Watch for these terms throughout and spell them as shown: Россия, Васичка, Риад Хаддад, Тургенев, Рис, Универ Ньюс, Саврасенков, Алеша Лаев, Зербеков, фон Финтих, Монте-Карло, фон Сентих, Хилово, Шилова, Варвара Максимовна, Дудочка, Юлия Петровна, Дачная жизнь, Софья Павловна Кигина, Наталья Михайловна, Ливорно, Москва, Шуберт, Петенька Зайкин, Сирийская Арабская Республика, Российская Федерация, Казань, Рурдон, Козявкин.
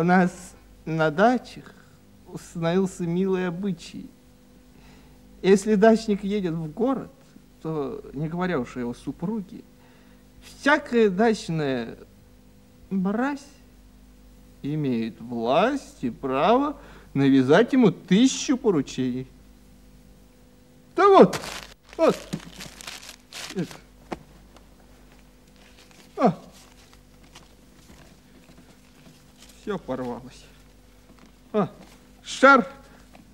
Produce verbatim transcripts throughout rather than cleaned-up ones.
У нас на дачах установился милый обычай. Если дачник едет в город, то, не говоря уж о его супруге, всякая дачная мразь имеет власть и право навязать ему тысячу поручений. Да вот, вот. А. Все порвалось. А. Шар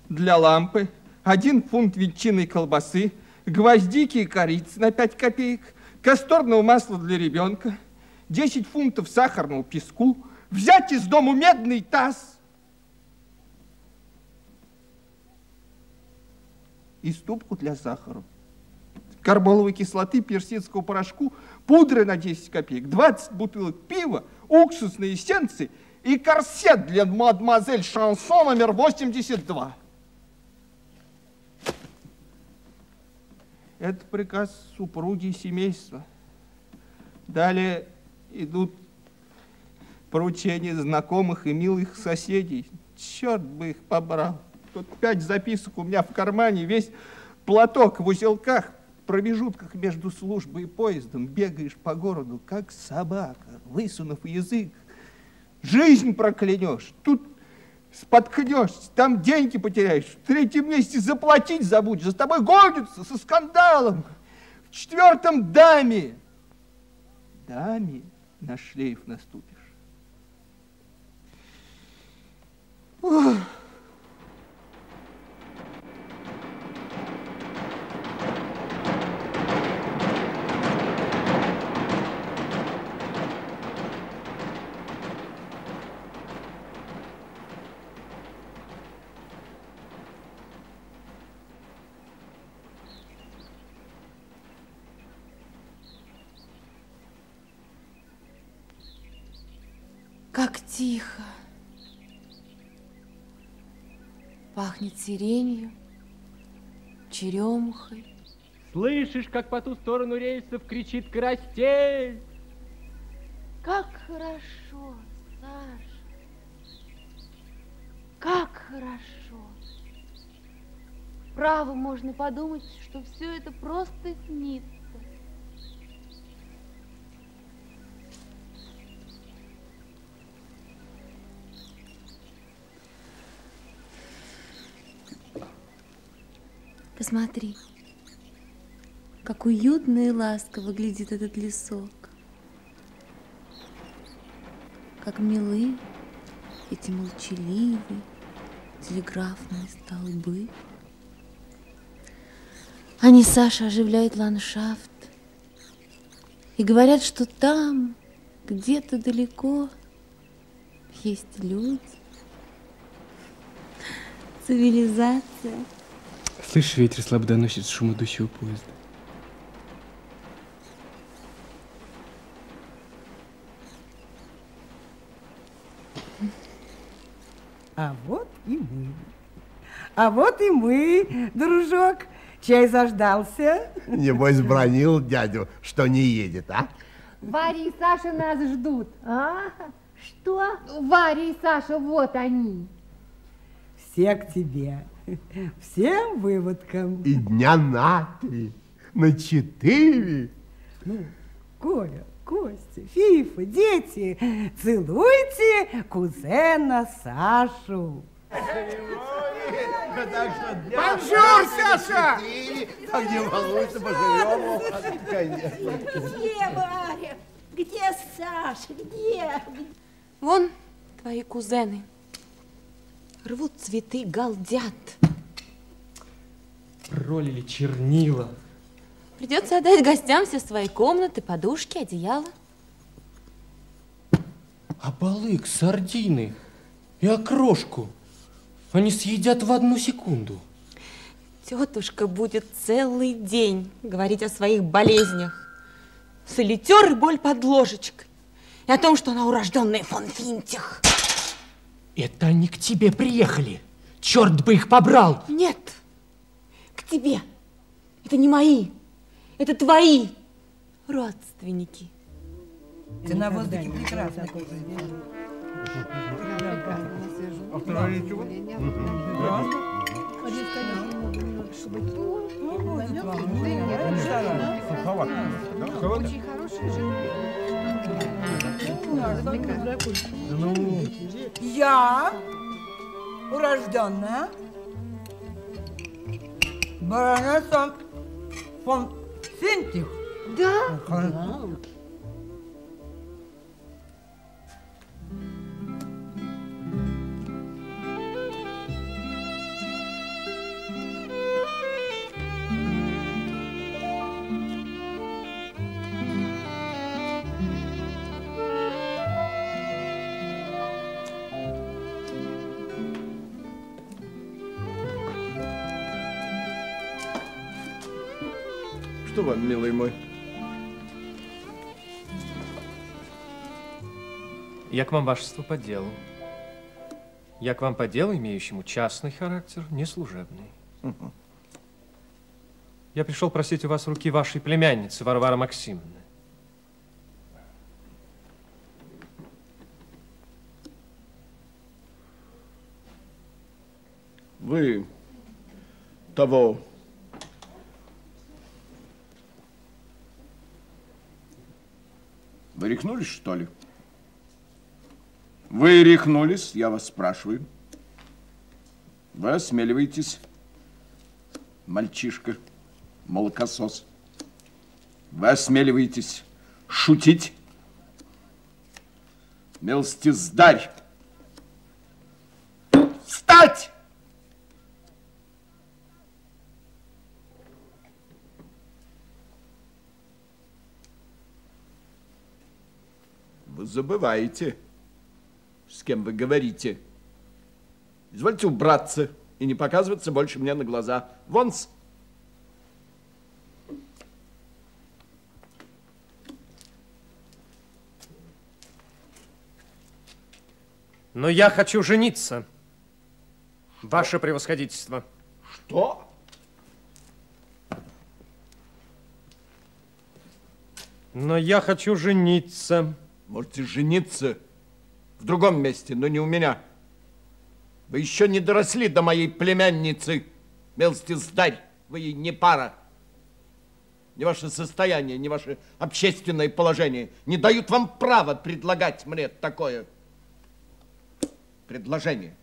для лампы, один фунт ветчины колбасы, гвоздики и корицы на пять копеек, касторного масла для ребенка, десять фунтов сахарного песку, взять из дому медный таз и ступку для сахара, карболовой кислоты, персидского порошку, пудры на десять копеек, двадцать бутылок пива, уксусные эссенции и корсет для мадемуазель Шансон номер восемьдесят два. Это приказ супруги и семейства. Далее идут поручения знакомых и милых соседей. Черт бы их побрал. Тут пять записок у меня в кармане, весь платок в узелках, в промежутках между службой и поездом. Бегаешь по городу, как собака, высунув язык. Жизнь проклянешь, тут споткнешься, там деньги потеряешь, в третьем месте заплатить забудешь, за тобой гонятся со скандалом. В четвертом даме. Даме на шлейф наступишь. Ух. Как тихо, пахнет сиренью, черемухой. Слышишь, как по ту сторону рельсов кричит карастель? Как хорошо, Саша, как хорошо. Право, можно подумать, что все это просто снится. Посмотри, как уютно и ласково глядит этот лесок, как милы эти молчаливые телеграфные столбы. Они, Саша, оживляют ландшафт и говорят, что там, где-то далеко, есть люди, цивилизация. Слышишь, ветер слабо доносит шум идущего поезда. А вот и мы. А вот и мы, дружок. Чай заждался. Небось, бронил дядю, что не едет, а? Варя и Саша нас ждут. А? Что? Варя и Саша, вот они. Все к тебе. Всем выводкам. И дня на три, на четыре. Ну, Коля, Костя, Фифа, дети, целуйте кузена Сашу. Бонжур, Саша! Так не волнуйся, поживем. Где Варя? Где Саша? Где? Вон твои кузены. Рвут цветы, галдят. Пролили чернила. Придется отдать гостям все свои комнаты, подушки, одеяло. А балык, сардины и окрошку они съедят в одну секунду. Тетушка будет целый день говорить о своих болезнях. Солитер и боль под ложечкой. И о том, что она урожденная фон Финтих. Это они к тебе приехали. Черт бы их побрал. Нет, к тебе. Это не мои, это твои родственники. Ты на воздухе прекрасно. А вторая ничего? Очень хорошая жена. Я урожденная баронесса фон Сентих. Да? Да. Что вам, милый мой? Я к вам, вашество, по делу. Я к вам по делу, имеющему частный характер, не служебный. Угу. Я пришел просить у вас руки вашей племянницы Варвары Максимовны. Вы того... Вы рехнулись, что ли? Вы рехнулись, я вас спрашиваю. Вы осмеливаетесь, мальчишка, молокосос. Вы осмеливаетесь шутить? Милостиздарь! Встать! Вы забываете, с кем вы говорите. Извольте убраться и не показываться больше мне на глаза. Вонс! Но я хочу жениться, ваше превосходительство. Что? Но я хочу жениться. Можете жениться в другом месте, но не у меня. Вы еще не доросли до моей племянницы, милостиздарь. Вы ей не пара. Ни ваше состояние, ни ваше общественное положение не дают вам права предлагать мне такое предложение.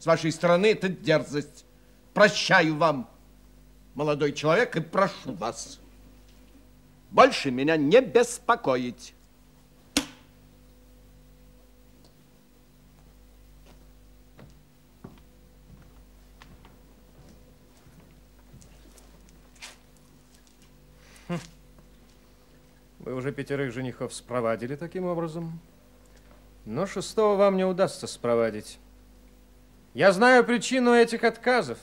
С вашей стороны это дерзость. Прощаю вам, молодой человек, и прошу вас больше меня не беспокоить. Вы уже пятерых женихов спровадили таким образом, но шестого вам не удастся спровадить. Я знаю причину этих отказов.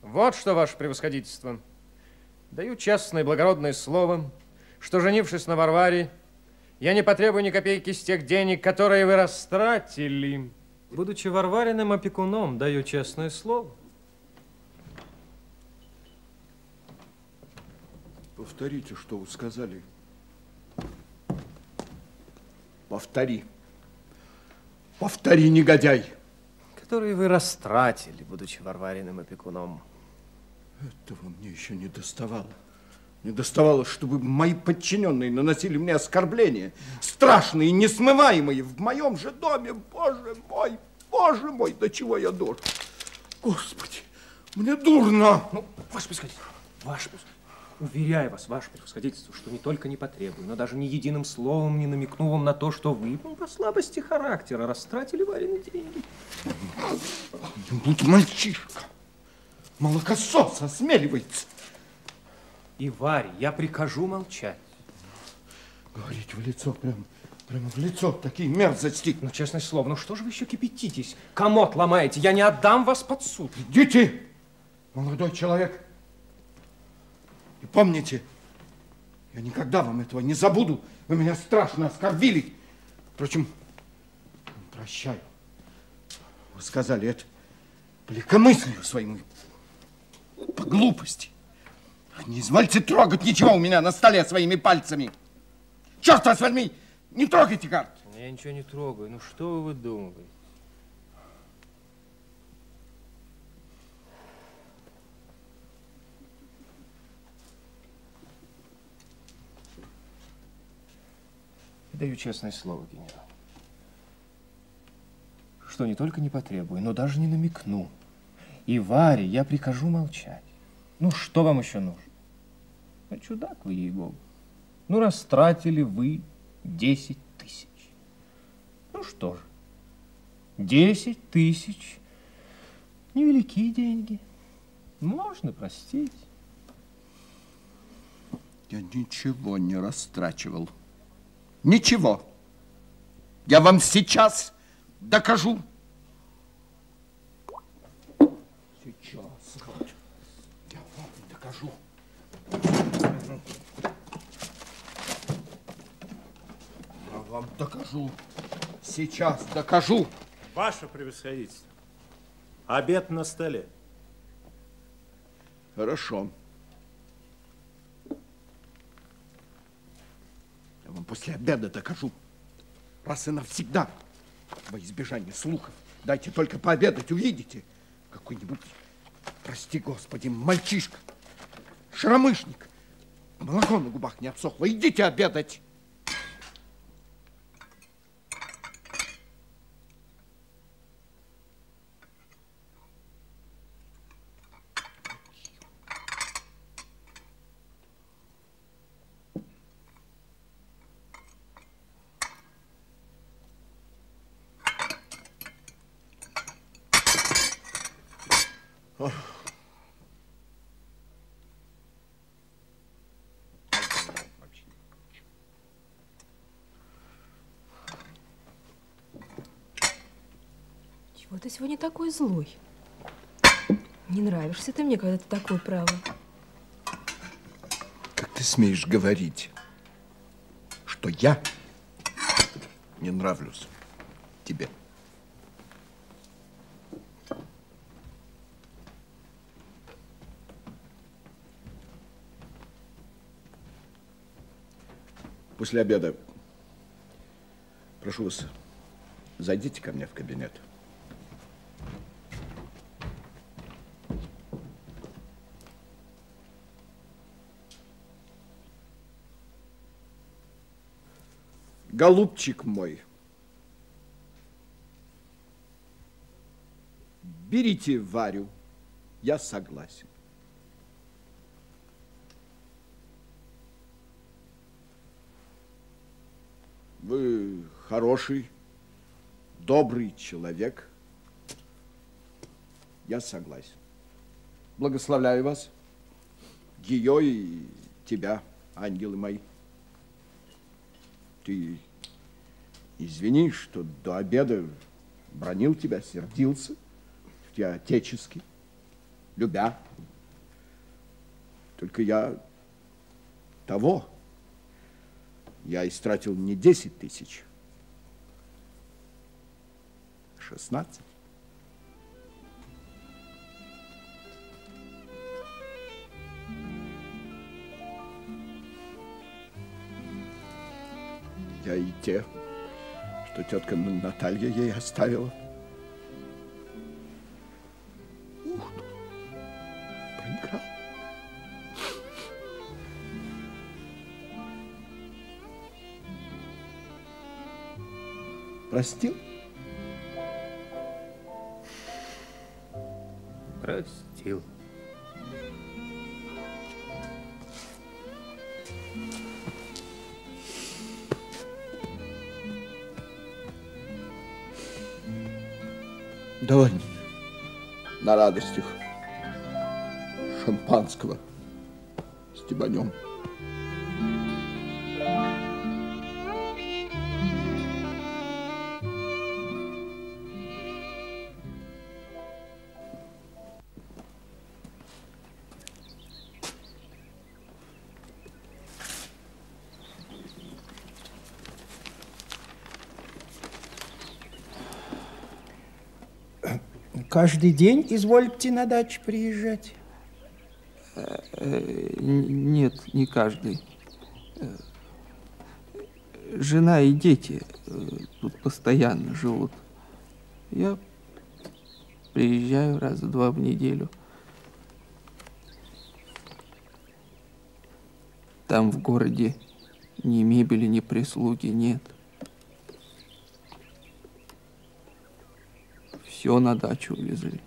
Вот что, ваше превосходительство. Даю честное и благородное слово, что, женившись на Варваре, я не потребую ни копейки с тех денег, которые вы растратили. Будучи Варвариным опекуном, даю честное слово. Повторите, что вы сказали. Повтори. Повтори, негодяй. Который вы растратили, будучи Варвариным опекуном. Этого мне еще не доставало. Не доставало, чтобы мои подчиненные наносили мне оскорбления. Страшные, несмываемые в моем же доме. Боже мой, боже мой, до чего я дур. Господи, мне дурно. Ну, ваше превосходительство, ваше превосходительство. Уверяю вас, ваше превосходительство, что не только не потребую, но даже ни единым словом не намекну вам на то, что вы по слабости характера растратили Варины деньги. Будь мальчишка, молокосос осмеливается. И, Варя, я прикажу молчать. Говорите в лицо, прям, прямо в лицо, такие мерзости. Ну, честное слово, ну что же вы еще кипятитесь? Комод ломаете, я не отдам вас под суд. Идите, молодой человек. И помните, я никогда вам этого не забуду. Вы меня страшно оскорбили. Впрочем, прощаю. Вы сказали это по легкомыслию своему, по глупости. Не извольте трогать ничего у меня на столе своими пальцами. Черт вас возьми, не трогайте карт. Я ничего не трогаю. Ну что вы выдумываете? даю честное слово, генерал, что не только не потребую, но даже не намекну. И Варе я прикажу молчать. Ну, что вам еще нужно? А чудак вы, ей-богу. Ну, растратили вы десять тысяч. Ну, что же, десять тысяч невеликие деньги. Можно простить. Я ничего не растрачивал. Ничего. Я вам сейчас докажу. Сейчас. Я вам докажу. Я вам докажу. Сейчас докажу. Ваше превосходительство. Обед на столе. Хорошо. Я вам после обеда докажу. Раз и навсегда. Во избежание слухов. Дайте только пообедать, увидите. Какой-нибудь, прости господи, мальчишка, шаромышник. Молоко на губах не обсохло. Идите обедать. Ты сегодня такой злой. Не нравишься ты мне, когда ты такой, право. Как ты смеешь говорить, что я не нравлюсь тебе? После обеда, прошу вас, зайдите ко мне в кабинет. Голубчик мой, берите Варю, я согласен. Вы хороший, добрый человек. Я согласен. Благословляю вас, ее и тебя, ангелы мои. Ты... Извини, что до обеда бранил тебя, сердился в тебя отечески, любя. Только я того, я истратил не десять тысяч, шестнадцать. Я и те... что тетка Наталья ей оставила. Ух ты, проиграл. Простил? Простил. Довольно на радостях шампанского с стебанем. Каждый день изволите на дачу приезжать? Нет, не каждый. Жена и дети тут постоянно живут. Я приезжаю раза два в неделю. Там в городе Ни мебели, ни прислуги нет. Все на дачу увезли.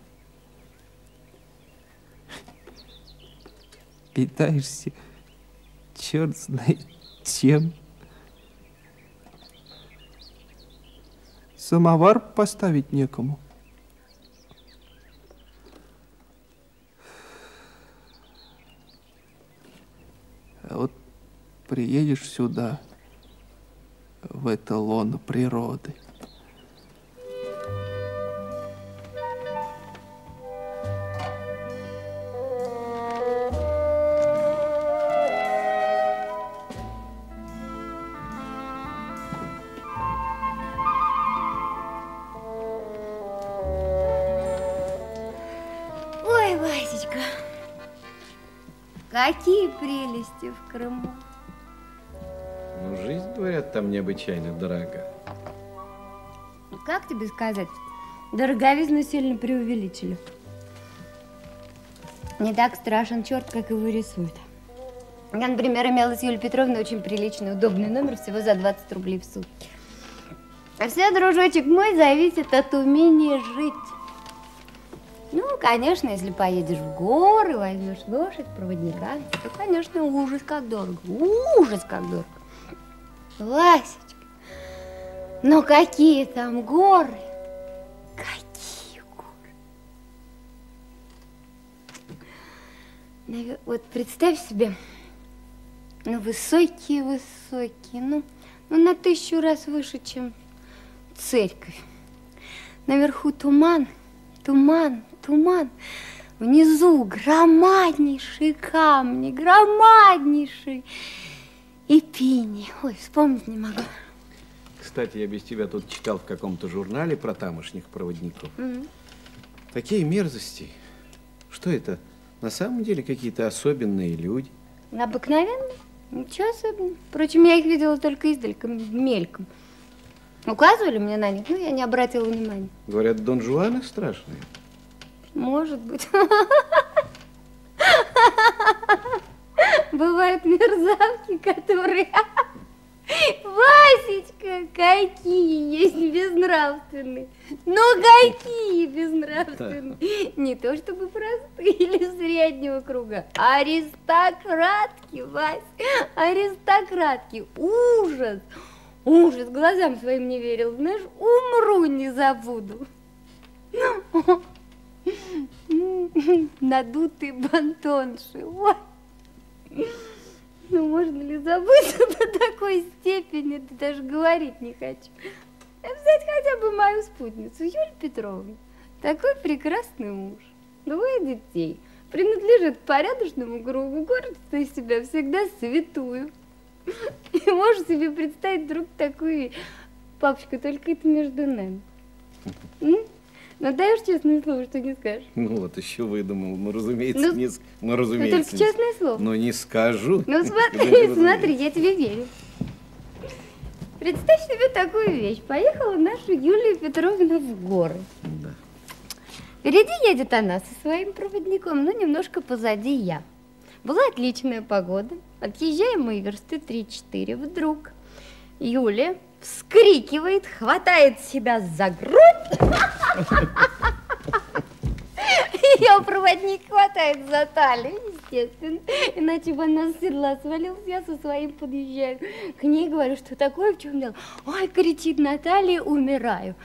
Питаешься черт знает чем. Самовар поставить некому. А вот приедешь сюда, в это лоно природы, в Крыму. Ну, жизнь, говорят, там необычайно дорога. Как тебе сказать? Дороговизну сильно преувеличили. Не так страшен черт, как его рисуют. Я, например, имела с Юлией Петровной очень приличный, удобный номер, всего за двадцать рублей в сутки. А все, дружочек мой, зависит от умения жить. Ну, конечно, если поедешь в горы, возьмешь лошадь, проводника, то, конечно, ужас как дорого, ужас как дорого. Ласечка, но какие там горы, какие горы. Вот представь себе, ну, высокие-высокие, ну, ну, на тысячу раз выше, чем церковь. Наверху туман, туман. Туман. Внизу громаднейшие камни, громаднейшие. И пини. Ой, вспомнить не могу. Кстати, я без тебя тут читал в каком-то журнале про тамошних проводников. Mm-hmm. Такие мерзости. Что это? На самом деле какие-то особенные люди. Обыкновенные? Ничего особенного. Впрочем, я их видела только издалека, мельком. Указывали мне на них, но я не обратила внимания. Говорят, Дон Жуаны страшные. Может быть. Бывают мерзавки, которые... Васечка, какие есть безнравственные. Ну, какие безнравственные. Не то чтобы простые или среднего круга. Аристократки, Вась. Аристократки. Ужас. Ужас. Глазам своим не верил. Знаешь, умру не забуду. Надутые бантонши. Ой. Ну, можно ли забыть до такой степени? Ты даже говорить не хочу. Взять хотя бы мою спутницу, Юлю Петровну. Такой прекрасный муж. Двое детей. Принадлежит порядочному кругу. Город, что из себя всегда святую. И можешь себе представить вдруг такую... Папочка, только это между нами. Ну, даешь честное слово, что не скажешь? Ну, вот еще выдумал. Ну, разумеется, ну, не скажу. Ну, разумеется. Ну, только честное слово. Ну, не скажу. Ну, смотри, смотри, я тебе верю. Представь себе такую вещь. Поехала наша Юлия Петровна в горы. Да. Впереди едет она со своим проводником, но немножко позади я. Была отличная погода. Отъезжаем мы версты три-четыре. Вдруг Юля вскрикивает, хватает себя за грудь. Ее проводник хватает за талию, естественно, иначе бы она с седла свалилась, я со своим подъезжаю к ней, говорю, что такое, в чем дело? Ой, кричит Наталья, умираю,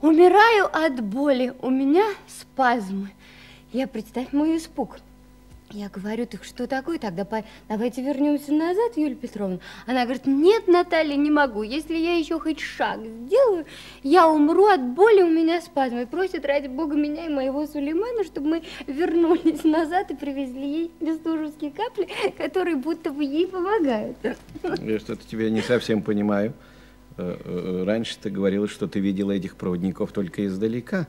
умираю от боли, у меня спазмы. Я, представь, мой испуг. Я говорю, так что такое тогда? Давайте вернемся назад, Юлия Петровна. Она говорит, нет, Наталья, не могу. Если я еще хоть шаг сделаю, я умру от боли, у меня спазмы. Просит, ради бога, меня и моего Сулеймана, чтобы мы вернулись назад и привезли ей бестужевские капли, которые будто бы ей помогают. Я что-то тебя не совсем понимаю. Раньше ты говорила, что ты видела этих проводников только издалека.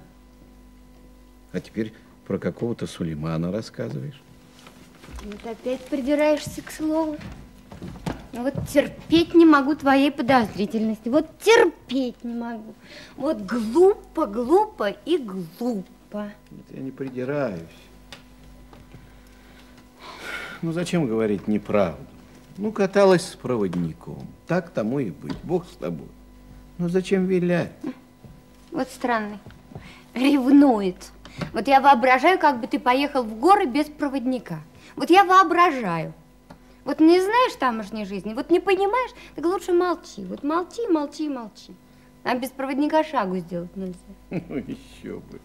А теперь про какого-то Сулеймана рассказываешь. Вот опять придираешься к слову. Вот терпеть не могу твоей подозрительности. Вот терпеть не могу. Вот глупо, глупо и глупо. Нет, я не придираюсь. Ну зачем говорить неправду? Ну, каталась с проводником. Так тому и быть. Бог с тобой. Ну, зачем вилять? Вот странный. Ревнует. Вот я воображаю, как бы ты поехал в горы без проводника. Вот я воображаю. Вот не знаешь тамошней жизни, вот не понимаешь, так лучше молчи. Вот молчи, молчи, молчи. А без проводника шагу сделать нельзя. Ну, еще бы.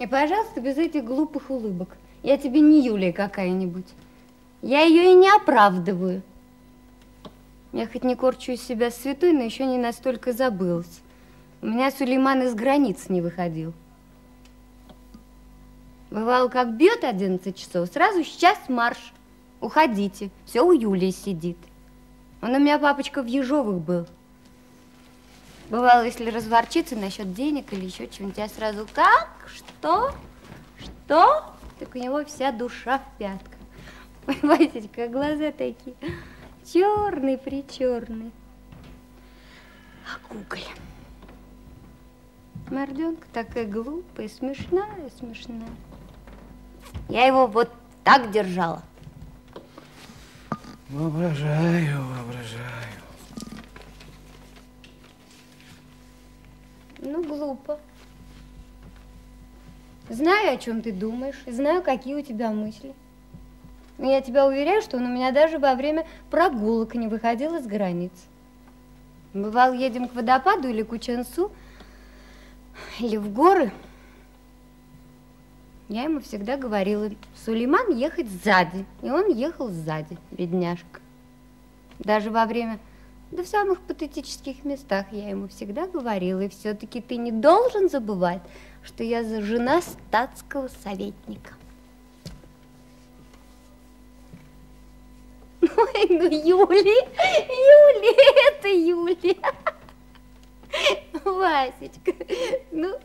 И, пожалуйста, без этих глупых улыбок. Я тебе не Юлия какая-нибудь. Я ее и не оправдываю. Я хоть не корчу из себя святой, но еще не настолько забылась. У меня Сулейман из границ не выходил. Бывало, как бьет одиннадцать часов, сразу сейчас марш. Уходите. Все у Юлии сидит. Он у меня папочка в Ежовых был. Бывало, если разворчиться насчет денег или еще чего-нибудь, я сразу как? Что? Что? Так у него вся душа в пятках. Понимаете, как глаза такие. Черный при черный. А куколь. Морденка такая глупая, смешная, смешная. Я его вот так держала. Воображаю, воображаю. Ну, глупо. Знаю, о чем ты думаешь, и знаю, какие у тебя мысли. Но я тебя уверяю, что он у меня даже во время прогулок не выходил из границ. Бывало, едем к водопаду или к Ученцу, или в горы. Я ему всегда говорила, Сулейман ехать сзади. И он ехал сзади, бедняжка. Даже во время, да в самых патетических местах я ему всегда говорила. И все-таки ты не должен забывать, что я жена статского советника. Ой, ну Юли, Юли, это Юли. Васечка, ну,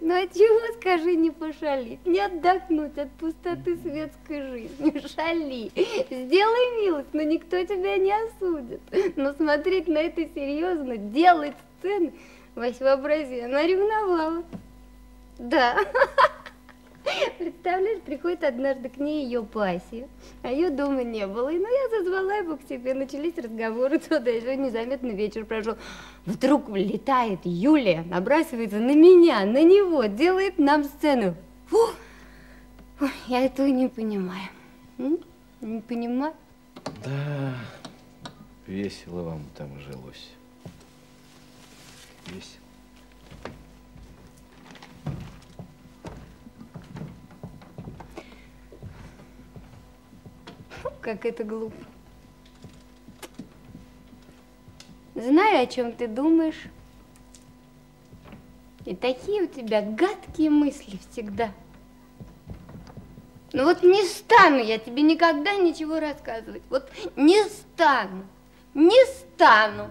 ну от чего, скажи, не пошалить, не отдохнуть от пустоты светской жизни, шали, сделай милость, но никто тебя не осудит, но смотреть на это серьезно, делать сцены, Вась, вообрази, она ревновала, да, представляешь, приходит однажды к ней ее пассия, а ее дома не было, и, ну, я зазвала его к себе, начались разговоры туда, еще незаметно вечер прошел. Вдруг влетает Юлия, набрасывается на меня, на него, делает нам сцену. Фу! Фу, я этого не понимаю. М? Не понимаю? Да, весело вам там жилось. Весело. Как это глупо. Знаю, о чем ты думаешь. И такие у тебя гадкие мысли всегда. Ну вот не стану я тебе никогда ничего рассказывать. Вот не стану, не стану.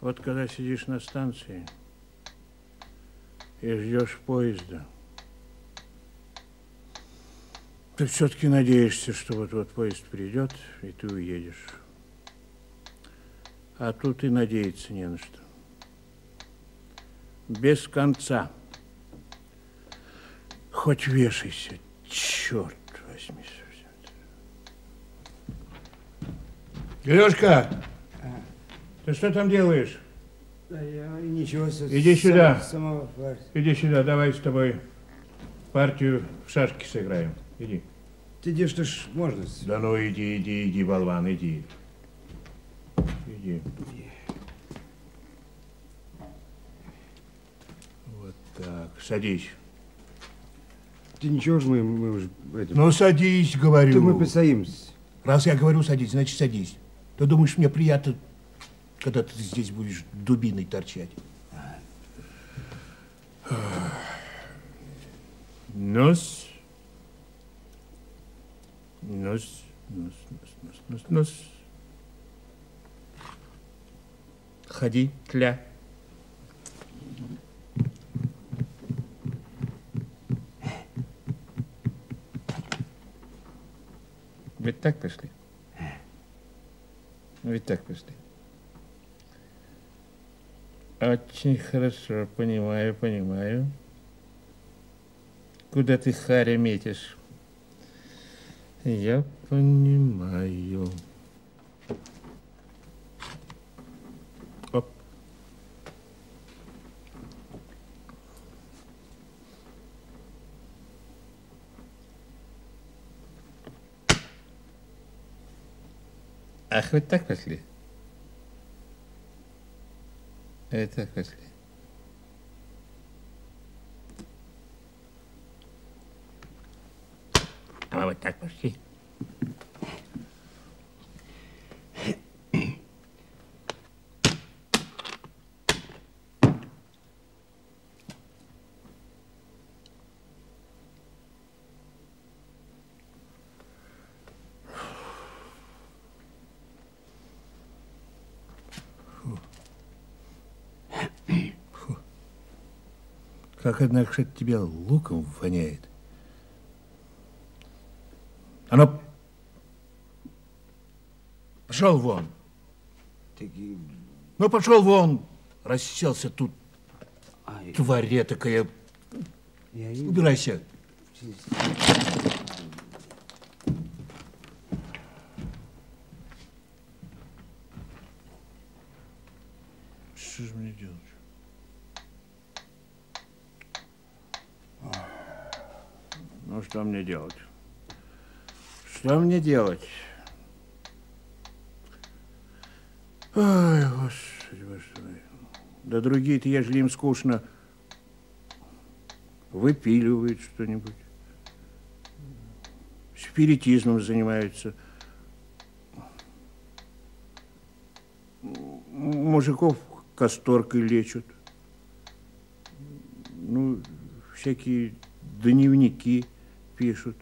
Вот когда сидишь на станции и ждешь поезда, ты все-таки надеешься, что вот-вот поезд придет, и ты уедешь. А тут и надеяться не на что. Без конца. Хоть вешайся, черт возьми. Лешка! Ты что там делаешь? Да я ничего. Иди сюда. Самого Иди сюда, давай с тобой партию в шашки сыграем. Иди. Ты где что ж можно? Да ну иди, иди, иди, болван, иди. Иди. Иди. Вот так, садись. Ты ничего ж мы, мы уже... Этим... Ну садись, говорю. То мы посадимся. Раз я говорю садись, значит садись. Ты думаешь, мне приятно... когда ты здесь будешь дубиной торчать. нос, нос, нос, нос, нос, нос. Ходи, тля. Ведь так пришли? Ведь так пришли? Очень хорошо, понимаю, понимаю. Куда ты харя метишь? Я понимаю. Оп. Ах, вот так пошли? Это пошли. А вот так пошли. Как, однако, от тебя луком воняет. А ну, пошел вон. Таки... Ну, пошел вон. Расселся тут. Ай. Тварь такая. Я... Убирайся. Что же мне делать? Ну, что мне делать? Что мне делать? Ой, господи, господи. Да другие-то, ежели им скучно, выпиливают что-нибудь. Спиритизмом занимаются. Мужиков касторкой лечат. Ну, всякие дневники пишут.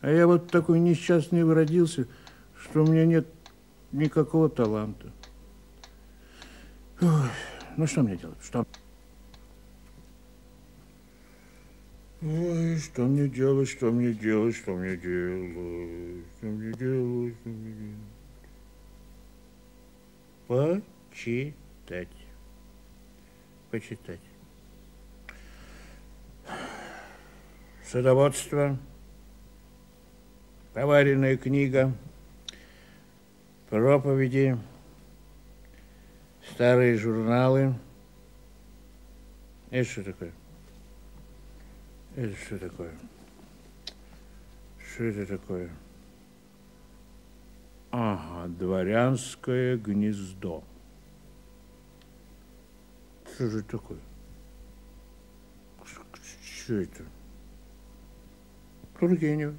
А я вот такой несчастный родился, что у меня нет никакого таланта. Ой, ну что мне делать? Что? Ой, что мне делать, что мне делать, что мне делать, что мне делать, что мне делать? Почитать. Почитать. Садоводство, поваренная книга, проповеди, старые журналы. Это что такое? Это что такое? Что это такое? Ага, дворянское гнездо. Что же такое? Что это? Тургенев.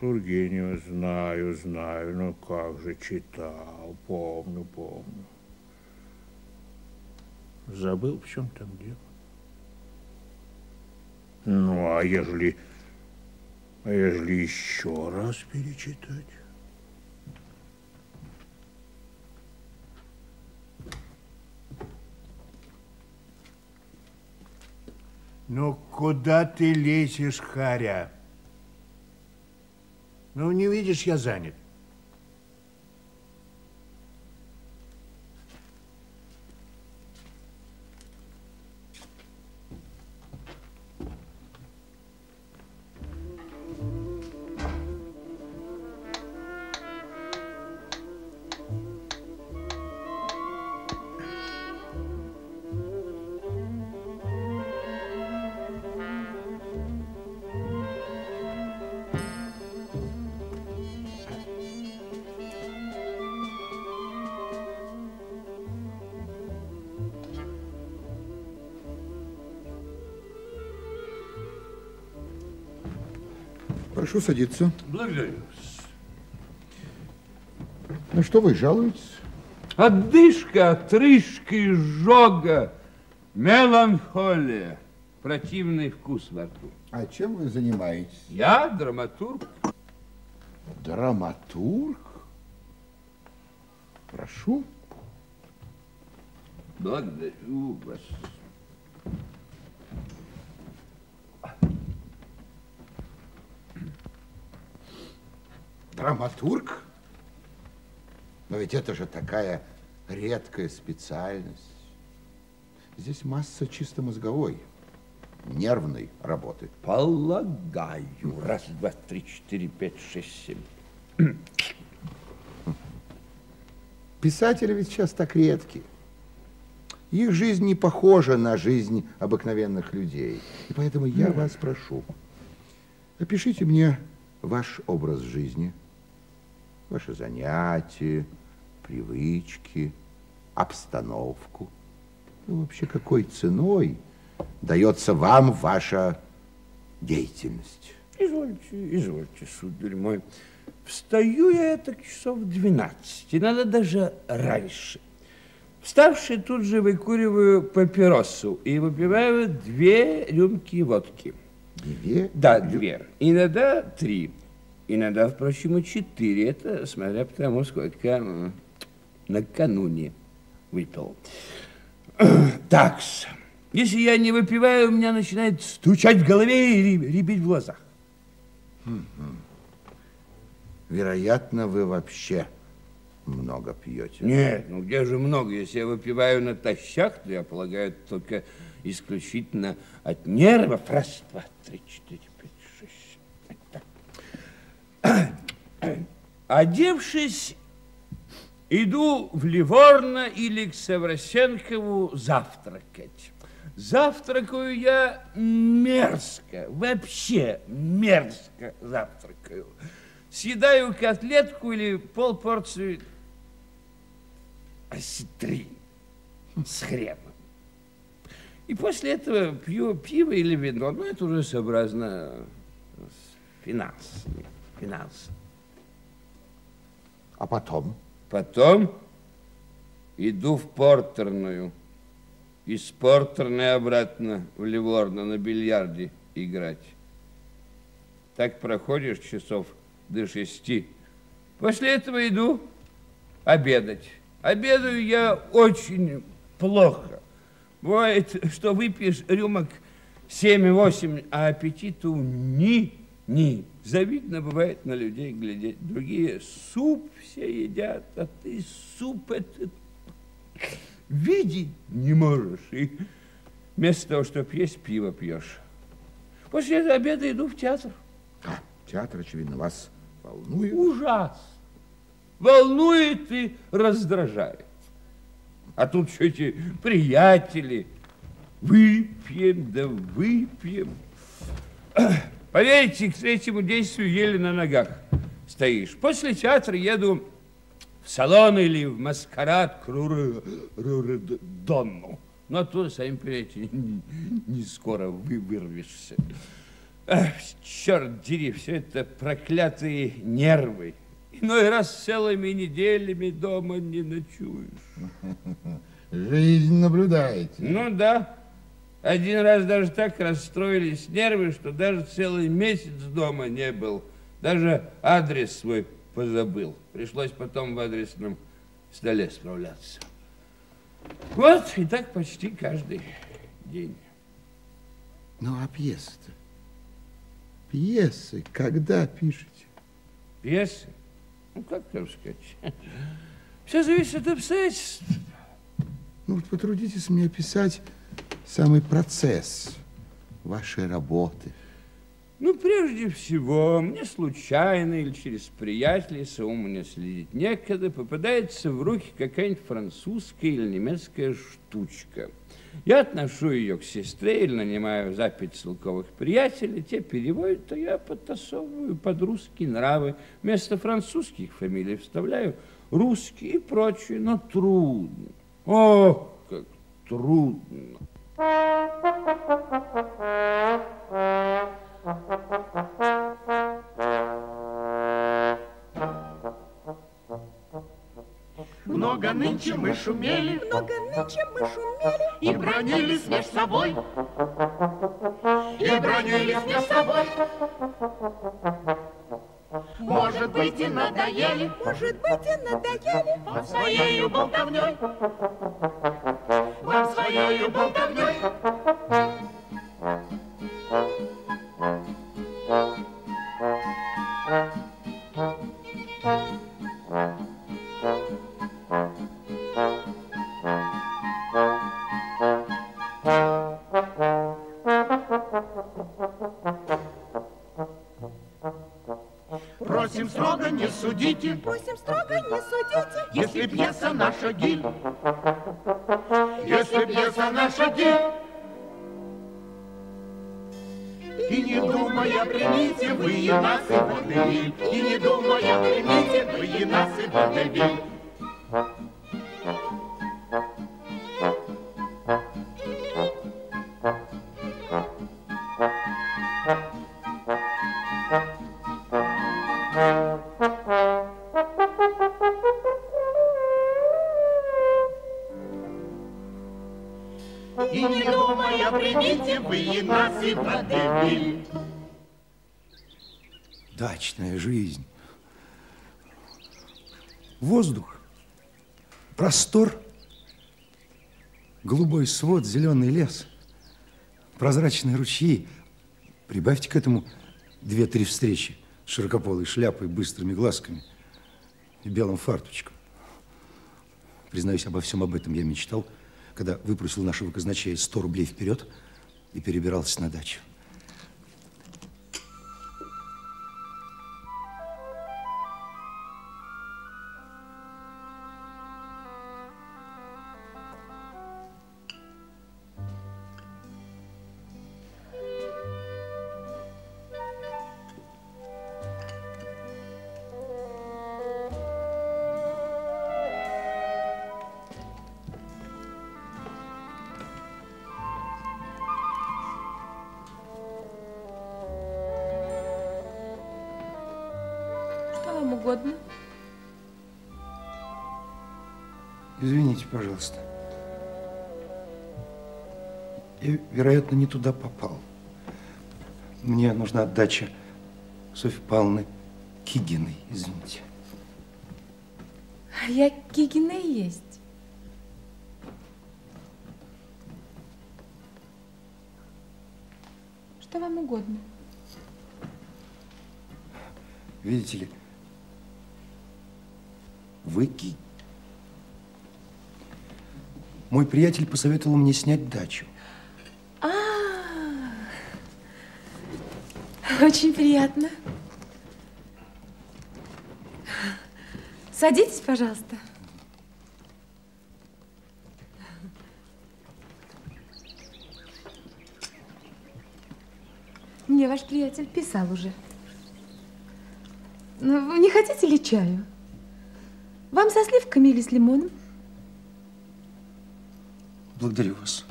Тургенева знаю, знаю, но как же читал, помню, помню. Забыл, в чем там дело. Ну, а ежели, а ежели еще раз перечитать? Ну, куда ты лезешь, харя? Ну, не видишь, я занят. Прошу садиться. Благодарю вас. На что вы жалуетесь? Одышка, отрыжка, изжога, Меланхолия. Противный вкус во рту. А чем вы занимаетесь? Я драматург. Драматург? Прошу. Благодарю вас. Драматург? Но ведь это же такая редкая специальность. Здесь масса чисто мозговой, нервной работы. Полагаю. Раз, два, три, четыре, пять, шесть, семь. Писатели ведь сейчас так редки. Их жизнь не похожа на жизнь обыкновенных людей. И поэтому я вас прошу, опишите мне ваш образ жизни, ваши занятия, привычки, обстановку. Ну, вообще, какой ценой дается вам ваша деятельность? Извольте, извольте, сударь мой. Встаю я это часов двенадцать, иногда даже раньше. Вставши, тут же выкуриваю папиросу и выпиваю две рюмки водки. Две? Да, две. Иногда три. Иногда, впрочем, и четыре. Это смотря по тому, сколько накануне выпил. Такс. Если я не выпиваю, у меня начинает стучать в голове и рябить в глазах. Вероятно, вы вообще много пьете. Нет, ну где же много? Если я выпиваю натощак, то я полагаю, только исключительно от нервов. Раз, два, три, четыре, пять, шесть. Одевшись, иду в Ливорно или к Саврасенкову завтракать. Завтракаю я мерзко, вообще мерзко завтракаю. Съедаю котлетку или полпорции осетрин с хреном. И после этого пью пиво или вино. Но это уже сообразно с финансами. Финансами. А потом? Потом иду в портерную. Из портерной обратно в Ливорно на бильярде играть. Так проходишь часов до шести. После этого иду обедать. Обедаю я очень плохо. Бывает, что выпьешь рюмок семь-восемь, а аппетиту ни-ни. Завидно бывает на людей глядеть. Другие суп все едят, а ты суп этот видеть не можешь. И вместо того, чтобы есть, пиво пьешь. После этого обеда иду в театр. А, театр, очевидно, вас волнует. Ужасно. Волнует и раздражает. А тут все эти приятели. Выпьем, да выпьем. Поверьте, к третьему действию еле на ногах стоишь. После театра еду в салон или в маскарад к Рурдону. Но оттуда, сами понимаете, не скоро вырвешься. Ах, черт дери, все это проклятые нервы. Иной раз целыми неделями дома не ночуешь. Жизнь наблюдаете. Ну да. Один раз даже так расстроились нервы, что даже целый месяц дома не был. Даже адрес свой позабыл. Пришлось потом в адресном столе справляться. Вот и так почти каждый день. Ну а пьесы-то? Пьесы когда пишете? Пьесы? Ну, как там сказать? Все зависит от обстоятельств. Ну, вот потрудитесь мне описать самый процесс вашей работы. Ну, прежде всего, мне случайно или через приятелей, самому мне следить некогда, попадается в руки какая-нибудь французская или немецкая штучка. Я отношу ее к сестре или нанимаю запись ссылковых приятелей, те переводят, а я подтасовываю под русские нравы. Вместо французских фамилий вставляю русские и прочее, но трудно. О, как трудно! много нынче мы шумели, много нынче мы шумели, и бронились между собой, и бронились между собой. Может быть и надоели, может быть и надоели вам своею болтовней, вам своею болтовней. Судите, просим строго не судите, если пьеса наша гиль, если пьеса наша гиль. И не думая, примите вы и нас и водевиль, и не думая, примите вы и нас и водевиль. Дачная жизнь. Воздух, простор, голубой свод, зеленый лес, прозрачные ручьи. Прибавьте к этому две-три встречи с широкополой шляпой, быстрыми глазками и белым фарточком. Признаюсь, обо всем об этом я мечтал, когда выпросил нашего казначея сто рублей вперед и перебирался на дачу. Пожалуйста. Я, вероятно, не туда попал. Мне нужна дача Софьи Павловны Кигиной, извините. Я Кигина и есть. Что вам угодно? Видите ли, вы Кигина. Мой приятель посоветовал мне снять дачу. А-а-а. Очень приятно. Садитесь, пожалуйста. Мне ваш приятель писал уже. Ну, вы не хотите ли чаю? Вам со сливками или с лимоном? Благодарю вас.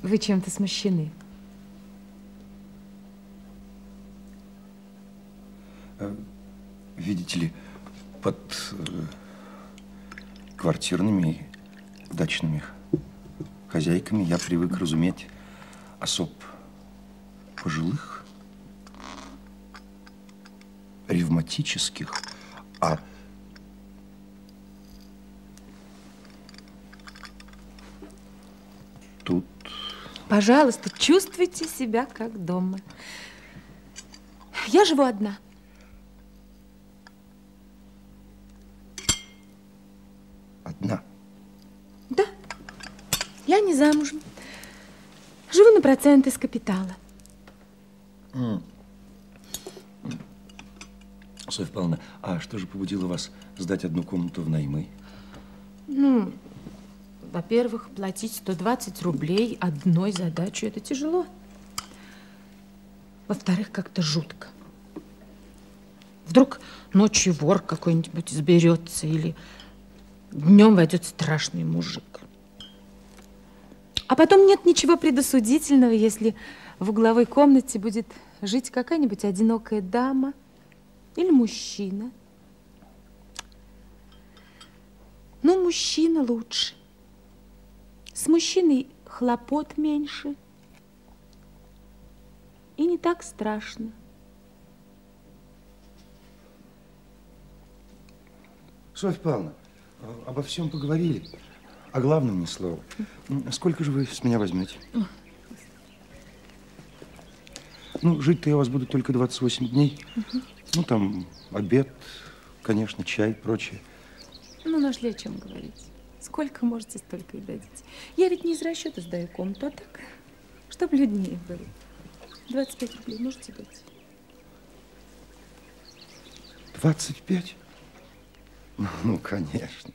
Вы чем-то смущены? Видите ли, под квартирными и дачными хозяйками я привык разуметь особ пожилых, ревматических, а тут... Пожалуйста, чувствуйте себя как дома. Я живу одна. Одна? Да. Я не замужем. Живу на проценты с капитала. Mm. Софья Павловна, а что же побудило вас сдать одну комнату в наймы? Ну... Во-первых, платить сто двадцать рублей одной за дачу – это тяжело. Во-вторых, как-то жутко. Вдруг ночью вор какой-нибудь сберется или днем войдет страшный мужик. А потом нет ничего предосудительного, если в угловой комнате будет жить какая-нибудь одинокая дама или мужчина. мужчина лучше. С мужчиной хлопот меньше. И не так страшно. Софья Павловна, обо всем поговорили. О главном ни слова. Сколько же вы с меня возьмете? Ну, жить-то я у вас буду только двадцать восемь дней. Угу. Ну, там обед, конечно, чай, прочее. Ну, нашли о чем говорить. Сколько можете, столько и дадите. Я ведь не из расчета сдаю комнату, а так, чтобы люднее было. двадцать пять рублей можете дать? двадцать пять? Ну, конечно.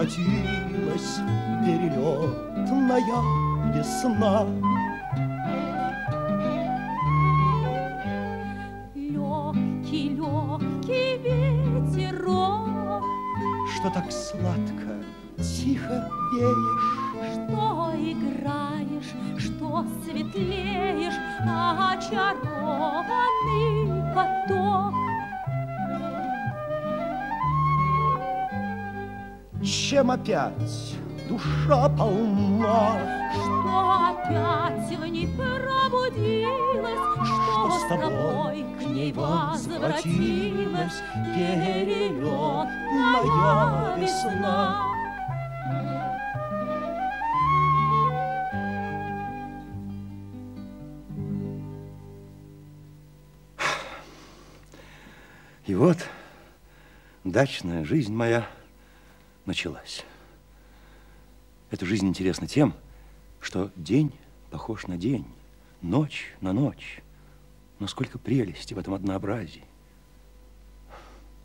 Возвратилась перелетная весна. Легкий, легкий ветерок, что так сладко, тихо веешь, что играешь, что светлеешь, очарованный поток. Чем опять душа полна, что опять в ней пробудилась, что, что с тобой к ней возвратилась перелетная весна. И вот дачная жизнь моя началась. Эта жизнь интересна тем, что день похож на день, ночь на ночь. Но сколько прелести в этом однообразии.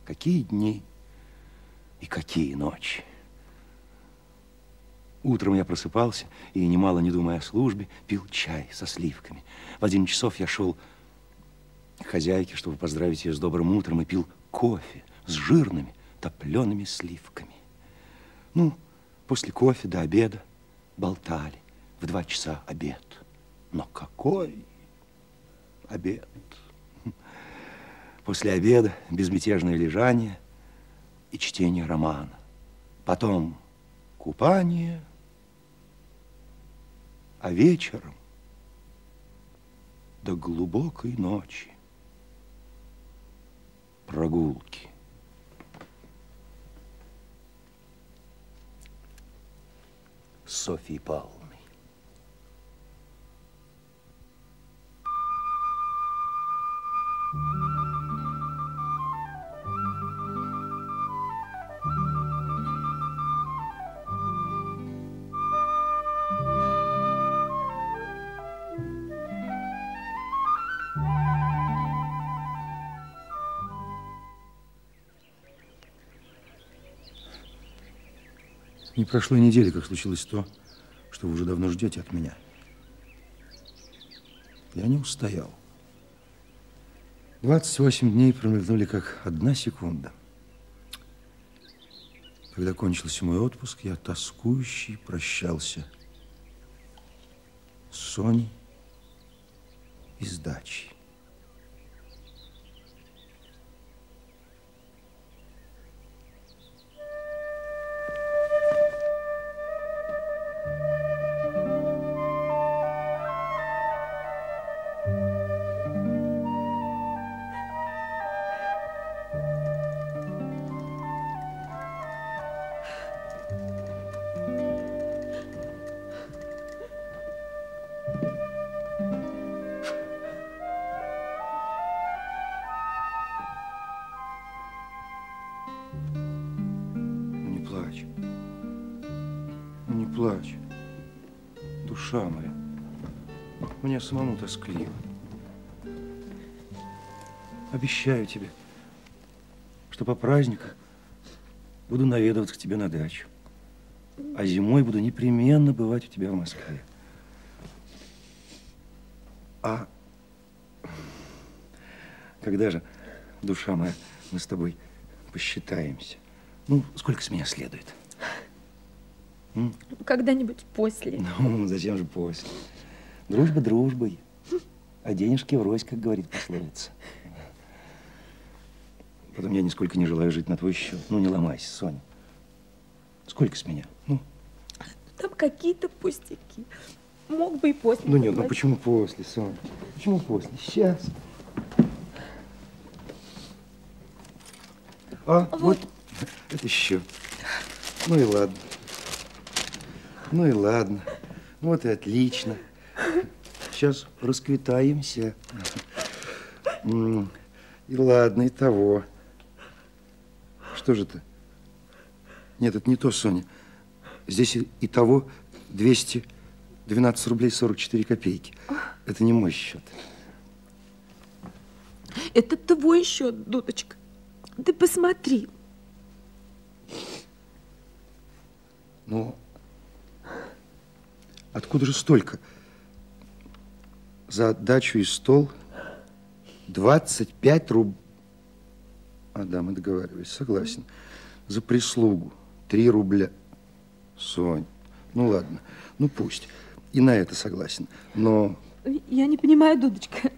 Какие дни и какие ночи. Утром я просыпался и, немало не думая о службе, пил чай со сливками. В один часов я шел к хозяйке, чтобы поздравить ее с добрым утром, и пил кофе с жирными топлеными сливками. Ну, после кофе до обеда болтали. В два часа обед. Но какой обед? После обеда безмятежное лежание и чтение романа. Потом купание. А вечером до глубокой ночи прогулки. Софьей Павловной. Не прошло и недели, как случилось то, что вы уже давно ждете от меня. Я не устоял. двадцать восемь дней промелькнули как одна секунда. Когда кончился мой отпуск, я тоскующий прощался с Соней и с дачей. не плачь, душа моя. Мне самому тоскливо. Обещаю тебе, что по праздниках буду наведываться к тебе на дачу. А зимой буду непременно бывать у тебя в Москве. А когда же, душа моя, мы с тобой посчитаемся? Ну, сколько с меня следует? Когда-нибудь после. Ну, зачем же после? Дружба дружбой, а денежки врозь, как говорит пословица. Потом я нисколько не желаю жить на твой счет. Ну, не ломайся, Соня. Сколько с меня? Ну? Там какие-то пустяки. Мог бы и после. Ну, нет, ну почему после, Соня? Почему после? Сейчас. А, вот. вот. Это еще. Ну и ладно. Ну и ладно. Вот и отлично. Сейчас расквитаемся. И ладно, и того. Что же это? Нет, это не то, Соня. Здесь и того двести двенадцать рублей сорок четыре копейки. Это не мой счет. Это твой счет, Дудочка. Ты посмотри. Ну, откуда же столько? За дачу и стол двадцать пять рублей. А, да, мы договаривались, согласен. За прислугу три рубля. Сонь, ну ладно, ну пусть. И на это согласен, но... Я не понимаю, Дудочка.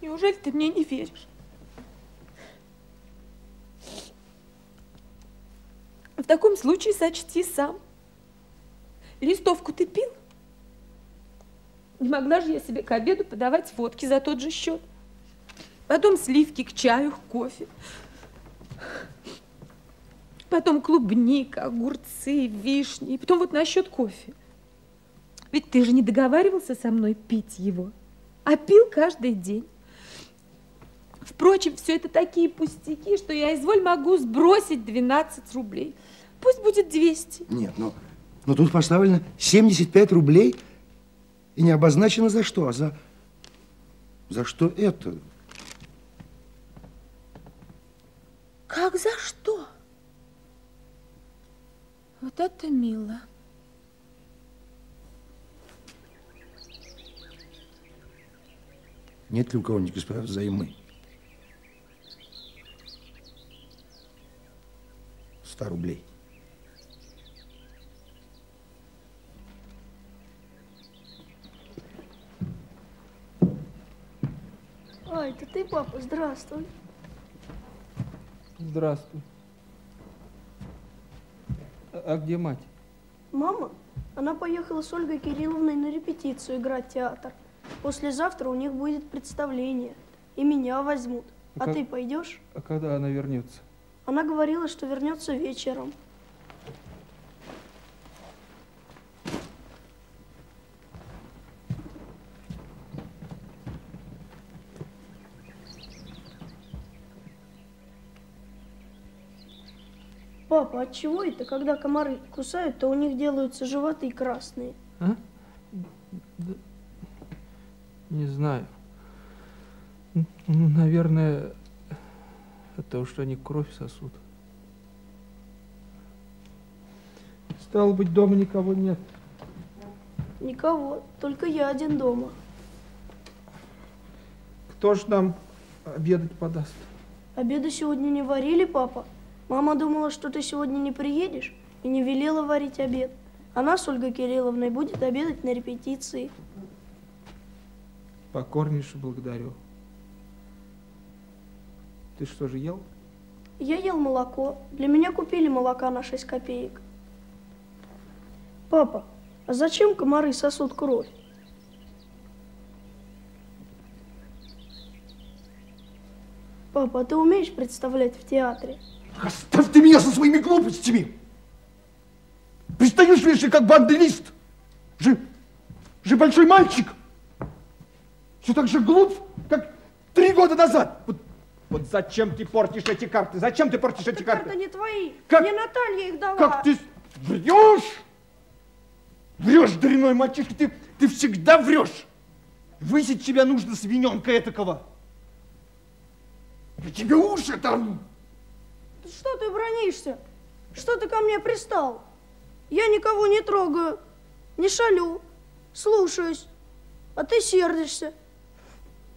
Неужели ты мне не веришь? В таком случае сочти сам. Листовку ты пил? Не могла же я себе к обеду подавать водки за тот же счет. Потом сливки к чаю, к кофе. Потом клубника, огурцы, вишни. И потом вот насчет кофе. Ведь ты же не договаривался со мной пить его, а пил каждый день. Впрочем, все это такие пустяки, что я, изволь, могу сбросить двенадцать рублей. Пусть будет двести. Нет, но, но тут поставлено семьдесят пять рублей. И не обозначено за что, а за... за что это? Как за что? Вот это мило. Нет ли у кого-нибудь, господа, взаймы? сто рублей. А, это ты, папа? Здравствуй. Здравствуй. А, а где мать? Мама? Она поехала с Ольгой Кирилловной на репетицию играть в театр. Послезавтра у них будет представление. И меня возьмут. А, а как... ты пойдешь? А когда она вернется? Она говорила, что вернется вечером. Папа, от чего это, когда комары кусают, то у них делаются животы красные? А? Не знаю. Наверное, от того, что они кровь сосут. Стало быть, дома никого нет. Никого, только я один дома. Кто ж нам обедать подаст? Обеда сегодня не варили, папа. Мама думала, что ты сегодня не приедешь, и не велела варить обед. Она с Ольгой Кирилловной будет обедать на репетиции. Покорнейше благодарю. Ты что же ел? Я ел молоко. Для меня купили молока на шесть копеек. Папа, а зачем комары сосут кровь? Папа, а ты умеешь представлять в театре? Оставь ты меня со своими глупостями! Пристаешь лишь как банделист! Же, же большой мальчик! Все так же глуп, как три года назад! Вот, вот зачем ты портишь эти карты? Зачем ты портишь эти карты? Карты не твои! Как? Мне Наталья их дала! Как ты, Врешь? Врешь, дрянной мальчишка, ты, ты всегда врешь. Высить тебя нужно, свиненка этакого. Да тебе уши там. Да что ты бронишься? Что ты ко мне пристал? Я никого не трогаю, не шалю, слушаюсь, а ты сердишься.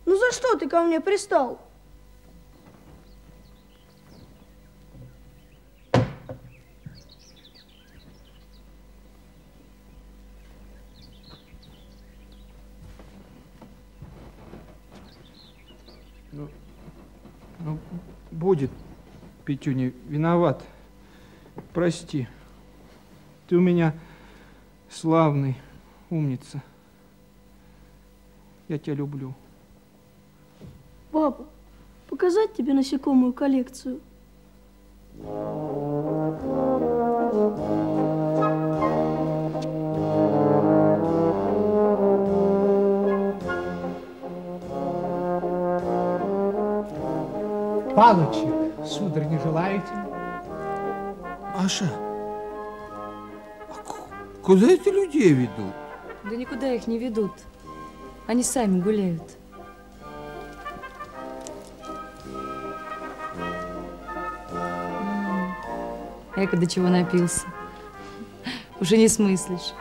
Ну за что ты ко мне пристал? Ну, ну будет, Петюня, виноват. Прости. Ты у меня славный, умница. Я тебя люблю. Папа, показать тебе насекомую коллекцию? Палочек, сударь, не желаете? Аша, а куда эти людей ведут? Да никуда их не ведут. Они сами гуляют. Эка, до чего напился. Уже не смыслишь.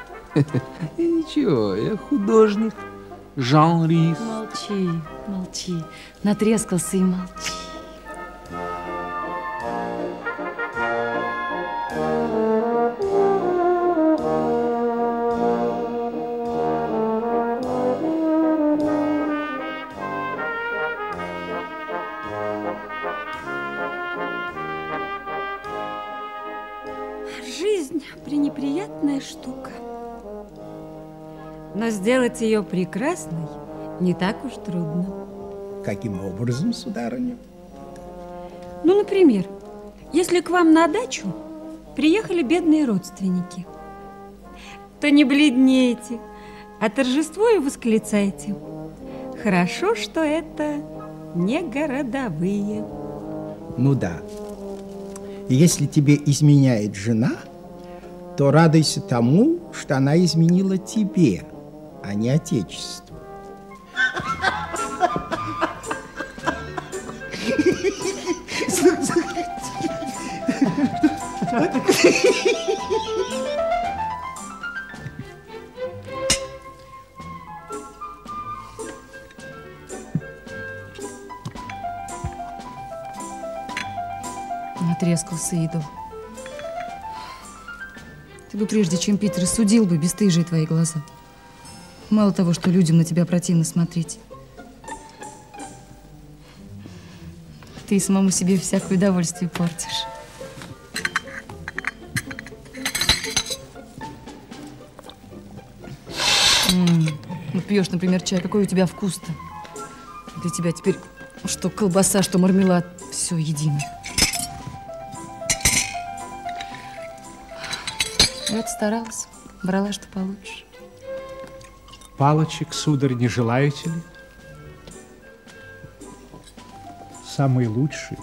И ничего, я художник. Жан Рис. Молчи, молчи. Натрескался и молчи. Сделать ее прекрасной не так уж трудно. Каким образом, сударыня? Ну, например, если к вам на дачу приехали бедные родственники, то не бледнейте, а торжествуя восклицайте: хорошо, что это не городовые. Ну да. Если тебе изменяет жена, то радуйся тому, что она изменила тебе, а не отечеству. Натрескался идол. Ты бы прежде, чем пить, рассудил бы бесстыжие твои глаза. Мало того, что людям на тебя противно смотреть. Ты и самому себе всякое удовольствие портишь. М-м, ну, пьешь, например, чай. Какой у тебя вкус-то? Для тебя теперь что колбаса, что мармелад. Все едино. Я старалась. Брала, что получше. Палочек, сударь, не желаете ли? Самый лучший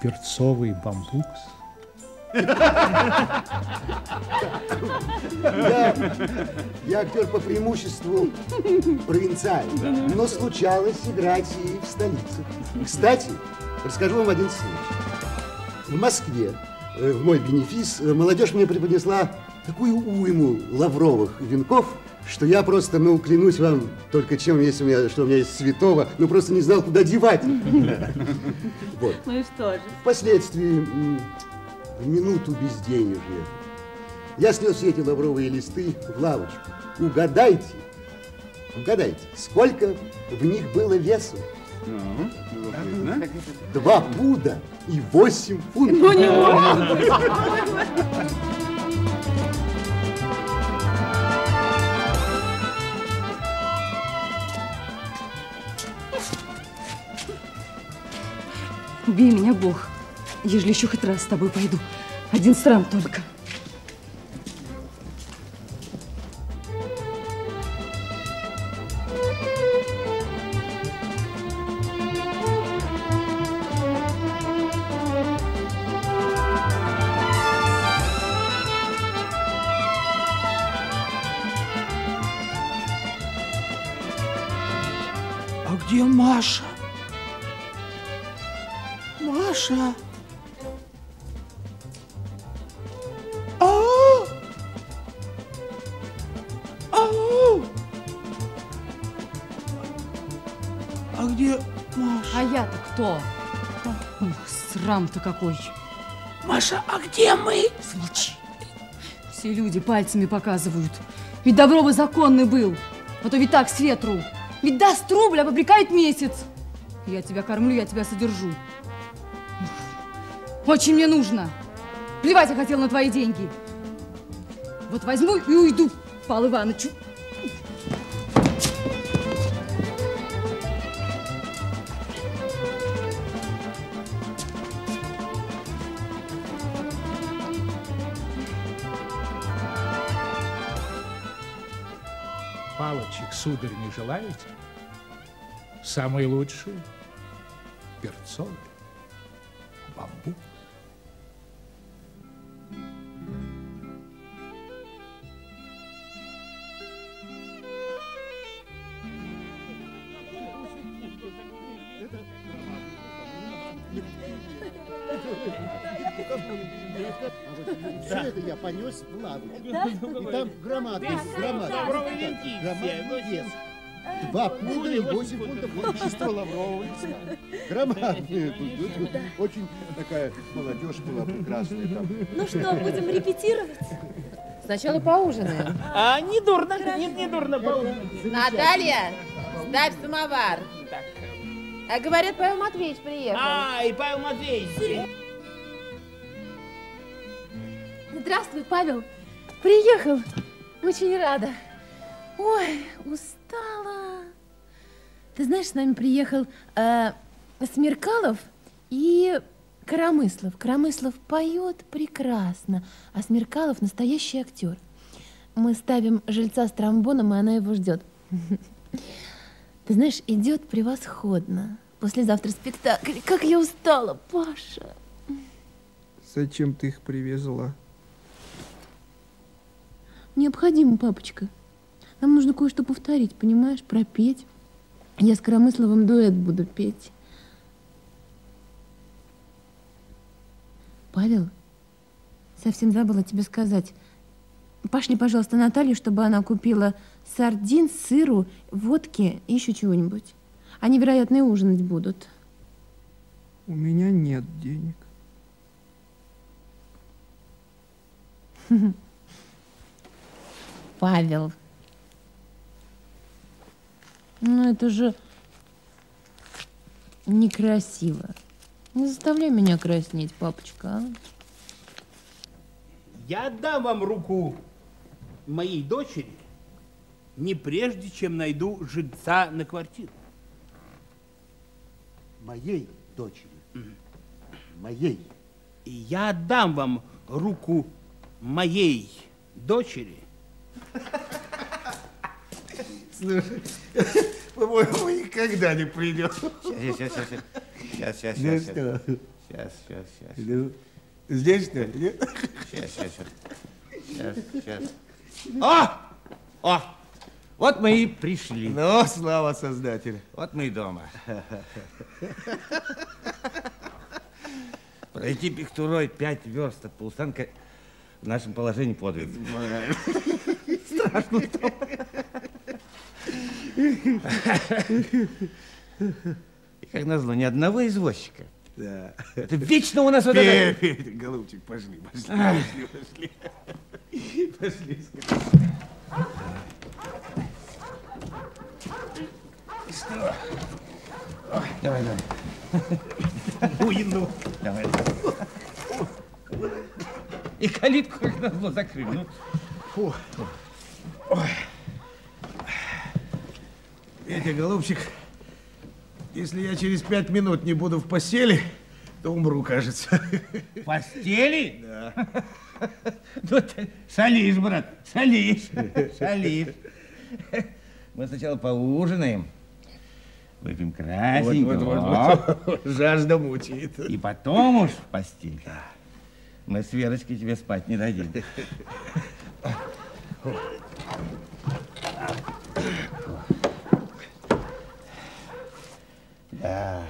перцовый бамбукс. Да, я актер по преимуществу провинциальный, но случалось играть и в столице. Кстати, расскажу вам один случай. В Москве, в мой бенефис, молодежь мне преподнесла такую уйму лавровых венков, что я просто, ну, клянусь вам, только чем, если у меня, что у меня есть святого, ну, просто не знал, куда девать. Вот. Ну и что же? Впоследствии, в минуту безденежья, я снес эти лавровые листы в лавочку. Угадайте, угадайте, сколько в них было весу? Два пуда и восемь фунтов. Убей меня, Бог, ежели еще хоть раз с тобой пойду. Один срам только. Где Маша? Маша? Ау! Ау! А где Маша? А я-то кто? Срам-то какой! Маша, а где мы? Смолчи. Все люди пальцами показывают. Ведь добро бы законный был, а то ведь так с ветру. Ведь даст рубль, а попрекает месяц. Я тебя кормлю, я тебя содержу. Очень мне нужно. Плевать я хотела на твои деньги. Вот возьму и уйду, Павел Иванович. Палочек, сударь, не желаете? Самые лучшие. Перцовый. Бамбук. Все это я понес в лавочку. И там громады, громады. Громадный вес. Два пуда и восемь пудов общества лаврового листа. Громадная. Очень такая молодежь была прекрасная. Ну что, будем репетировать? Сначала поужинаем. А, не дурно. Нет, не дурно поужинать. Наталья, ставь самовар. А говорят, Павел Матвеевич приехал. А, и Павел Матвеевич. Здравствуй, Павел. Приехал. Очень рада. Ой, устала. Ты знаешь, с нами приехал э, Смеркалов и Коромыслов. Коромыслов поет прекрасно, а Смеркалов настоящий актер. Мы ставим жильца с тромбоном, и она его ждет. Ты знаешь, идет превосходно. Послезавтра спектакль. Как я устала, Паша. Зачем ты их привезла? Необходимо, папочка. Нам нужно кое-что повторить, понимаешь, пропеть. Я с Коромысловым дуэт буду петь. Павел, совсем забыла тебе сказать. Пошли, пожалуйста, Наталью, чтобы она купила сардин, сыру, водки и еще чего-нибудь. Они, вероятно, и ужинать будут. У меня нет денег. Павел. Ну, это же некрасиво. Не заставляй меня краснеть, папочка. А? Я дам вам руку моей дочери, не прежде, чем найду жильца на квартиру. Моей дочери? Моей. И я отдам вам руку моей дочери. Слушай, по-моему, мы никогда не придем. Сейчас, сейчас, сейчас, сейчас, сейчас, сейчас, сейчас, сейчас, сейчас. Здесь что? Сейчас, сейчас, сейчас, сейчас. О, о, вот мы и пришли. Ну, слава Создателю. Вот мы и дома. Пройти пектурой пять верст от полустанка в нашем положении подвиг. Страшно. И как назло, ни одного извозчика. Да. Это вечно у нас вот это... Голубчик, пошли, пошли, пошли, пошли. Пошли. Что? Ой, давай, давай. Буйну. Давай. И калитку как назло закрыли. Ну. Фу. Ой. Петя, голубчик, если я через пять минут не буду в постели, то умру, кажется. В постели? Да. Ну, ты солишь, брат, солишь, солишь. Мы сначала поужинаем, выпьем красненького. Вот, вот, вот, вот. Жажда мучает. И потом уж в постель. Мы с Верочкой тебе спать не дадим. Да.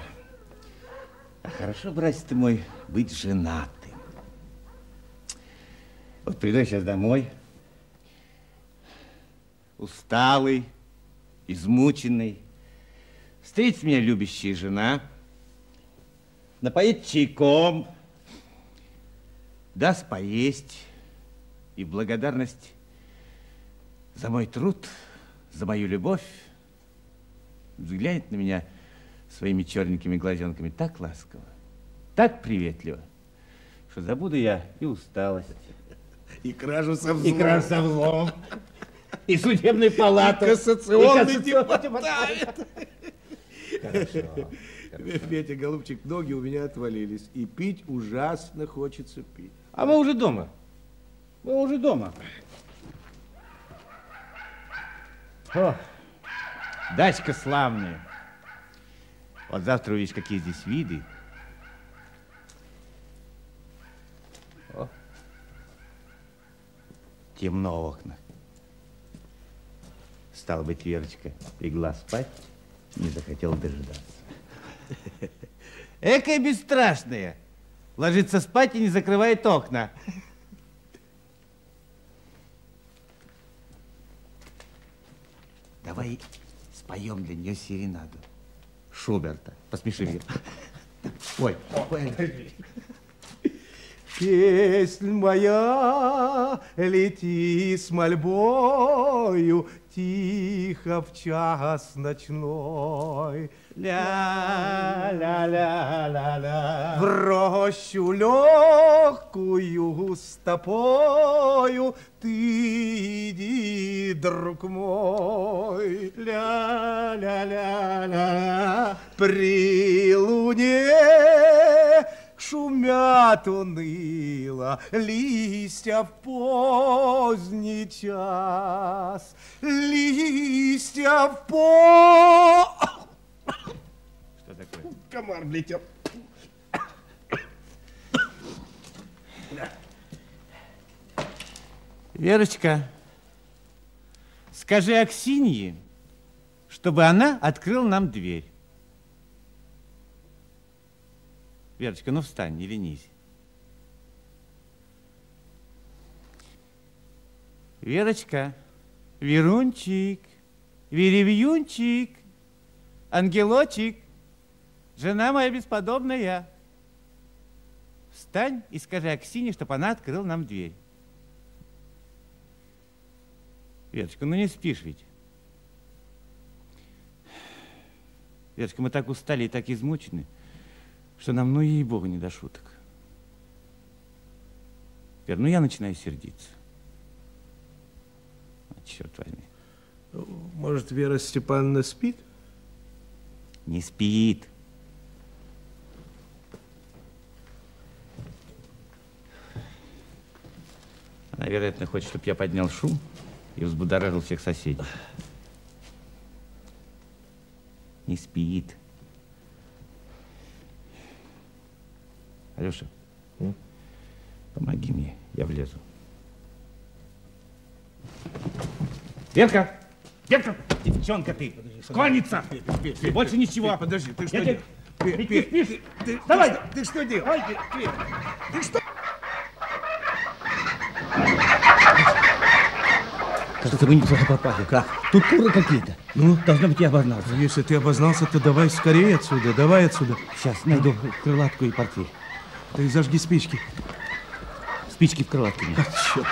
Хорошо, братец ты мой, быть женатым. Вот приду я сейчас домой, усталый, измученный. Встретит меня любящая жена, напоит чайком, даст поесть и благодарность за мой труд, за мою любовь. Взглянет на меня своими черненькими глазенками так ласково, так приветливо, что забуду я и усталость, и кражу со взлом, и, кражу со взлом, и судебную палату, и кассационный, и кассационный депутат. Хорошо, хорошо. Петя, голубчик, ноги у меня отвалились, и пить ужасно хочется пить. А мы уже дома. Мы уже дома. О, дачка славная. Вот завтра увидишь, какие здесь виды. О. Темно в окнах. Стало быть, Верочка легла спать, не захотела дожидаться. Экая бесстрашная. Ложится спать и не закрывает окна. Давай споем для нее серенаду Шуберта. Посмеши меня. Ой, ой. Песнь моя, лети с мольбою тихо в час ночной. Ля-ля-ля-ля-ля. В рощу легкую с тобою ты иди, друг мой. Ля-ля-ля-ля. При луне шумят уныло листья в поздний час. Листья в по... Что такое? Комар влетел. Верочка, скажи Аксинье, чтобы она открыла нам дверь. Верочка, ну встань, не ленись. Верочка, Верунчик, Веревьюнчик, Ангелочек, жена моя бесподобная. Встань и скажи Аксине, чтобы она открыла нам дверь. Верочка, ну не спишь ведь. Верочка, мы так устали и так измучены, что нам, ну, ей-богу, не до шуток. Вер, ну я начинаю сердиться. А, черт возьми. Может, Вера Степановна спит? Не спит. Она, вероятно, хочет, чтобы я поднял шум и взбудоражил всех соседей. Не спит. Алеша, mm? помоги мне, я влезу. Верка! Верка! Девчонка ты! Подожди, школьница! Ты, ты, ты, больше ты, ничего! Ты, подожди, ты что делаешь? Ты, ты, ты, ты, ты, ты, давай! Ты, ты что делаешь? Ты, ты, ты что? Кажется, мы неплохо попали. Как? Тут куры какие-то. Ну? Должно быть, я обознался. Если ты обознался, то давай скорее отсюда, давай отсюда. Сейчас найду крылатку и портфель. Ты зажги спички. Спички в крылатке. А, черт.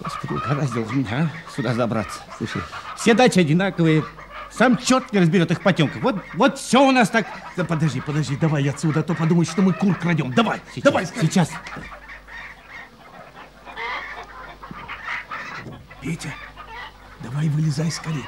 Господи, угораздил меня, а? Сюда забраться. Слушай, все дачи одинаковые. Сам черт не разберет их в потемках. Вот, вот все у нас так... Да подожди, подожди, давай отсюда, а то подумают, что мы кур крадем. Давай, сейчас, давай. Скорее. Сейчас. Петя, давай вылезай скорее.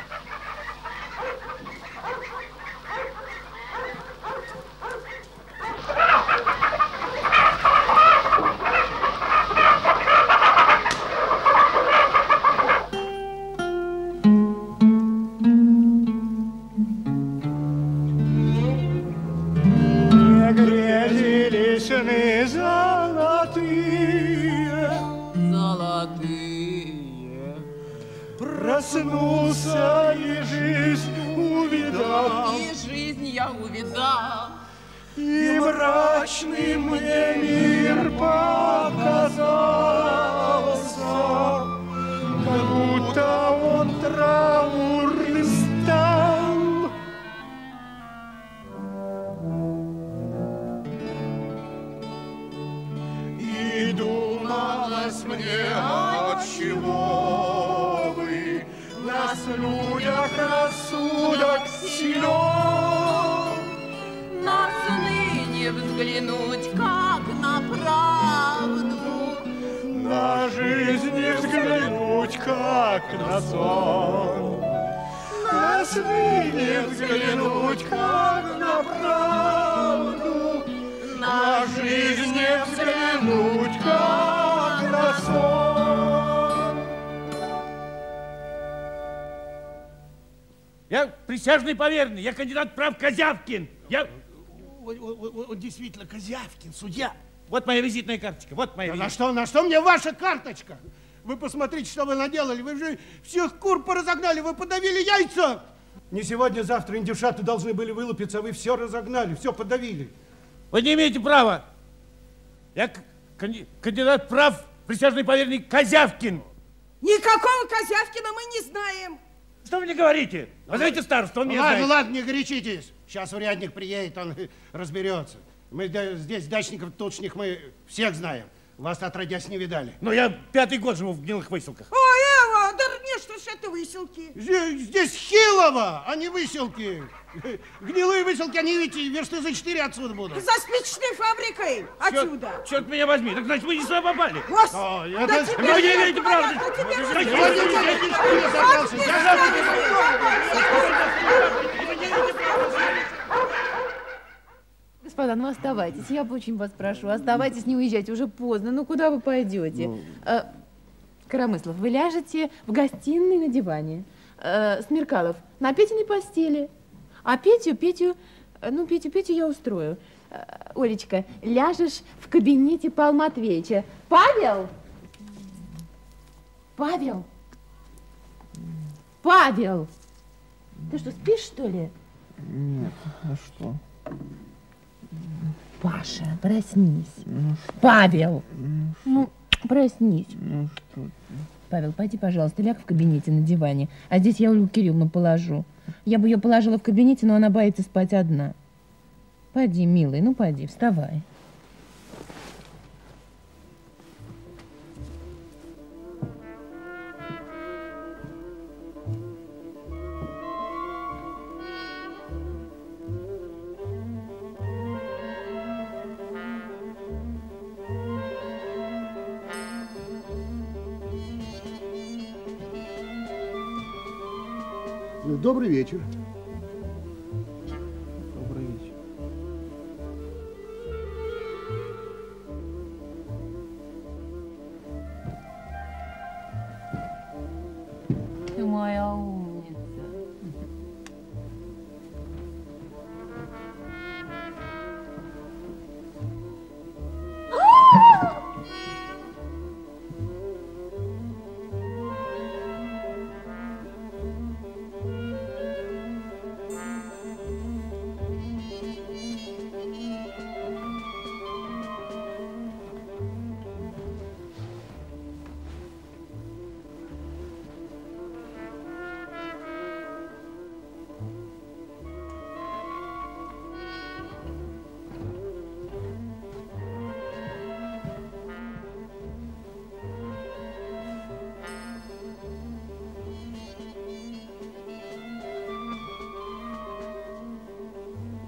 Проснулся и жизнь увидал. И жизнь я увидал. И мрачный мне мир показался, как будто он траурный стал. И думалось мне, отчего бы нас в людях рассудок силен, нас ныне взглянуть как на правду, на жизнь взглянуть как на сон, нас ныне взглянуть как на правду, на жизнь взглянуть как на сон. Я присяжный поверенный, я кандидат прав Козявкин. Я... Он, он, он действительно Козявкин, судья. Вот моя визитная карточка, вот моя. Да визитная. На что, на что мне ваша карточка? Вы посмотрите, что вы наделали. Вы же всех кур поразогнали, вы подавили яйца. Не сегодня, завтра индюшаты должны были вылупиться, а вы все разогнали, все подавили. Вы не имеете права. Я кандидат прав, присяжный поверенный Козявкин. Никакого Козявкина мы не знаем. Что вы мне говорите? Возьмите староста, он не знает. Ладно, ладно, не горячитесь. Сейчас урядник приедет, он разберется. Мы здесь дачников, тучных, мы всех знаем. Вас отродясь не видали. Но я пятый год живу в гнилых выселках. О, Эва, да не, что ж это выселки? Здесь, здесь Хилово, а не выселки. Гнилые выселки, они, видите, версты за четыре отсюда будут. За спичной фабрикой отсюда. Черт, черт меня возьми, так значит, вы не сюда попали. Господи, да это... тебе вы не имеете права. Да тебе вы не имеете права. Вы не имеете права. Господа, ну оставайтесь, я очень вас прошу, оставайтесь, не уезжайте, уже поздно, ну куда вы пойдете? Ну... А, Коромыслов, вы ляжете в гостиной на диване, а, Смеркалов на Петиной постели, а Петю, Петю, ну Петю, Петю я устрою. А, Олечка, ляжешь в кабинете Павла Матвеевича. Павел? Павел? Павел? Ты что, спишь, что ли? Нет, а что? Паша, проснись. Ну, Павел, ну, ну проснись. Ну, что Павел, пойди, пожалуйста, ляг в кабинете на диване. А здесь я Ольгу Кирилловну положу. Я бы ее положила в кабинете, но она боится спать одна. Пойди, милый, ну пойди, вставай. Добрый вечер. Добрый вечер. Ты моя умница.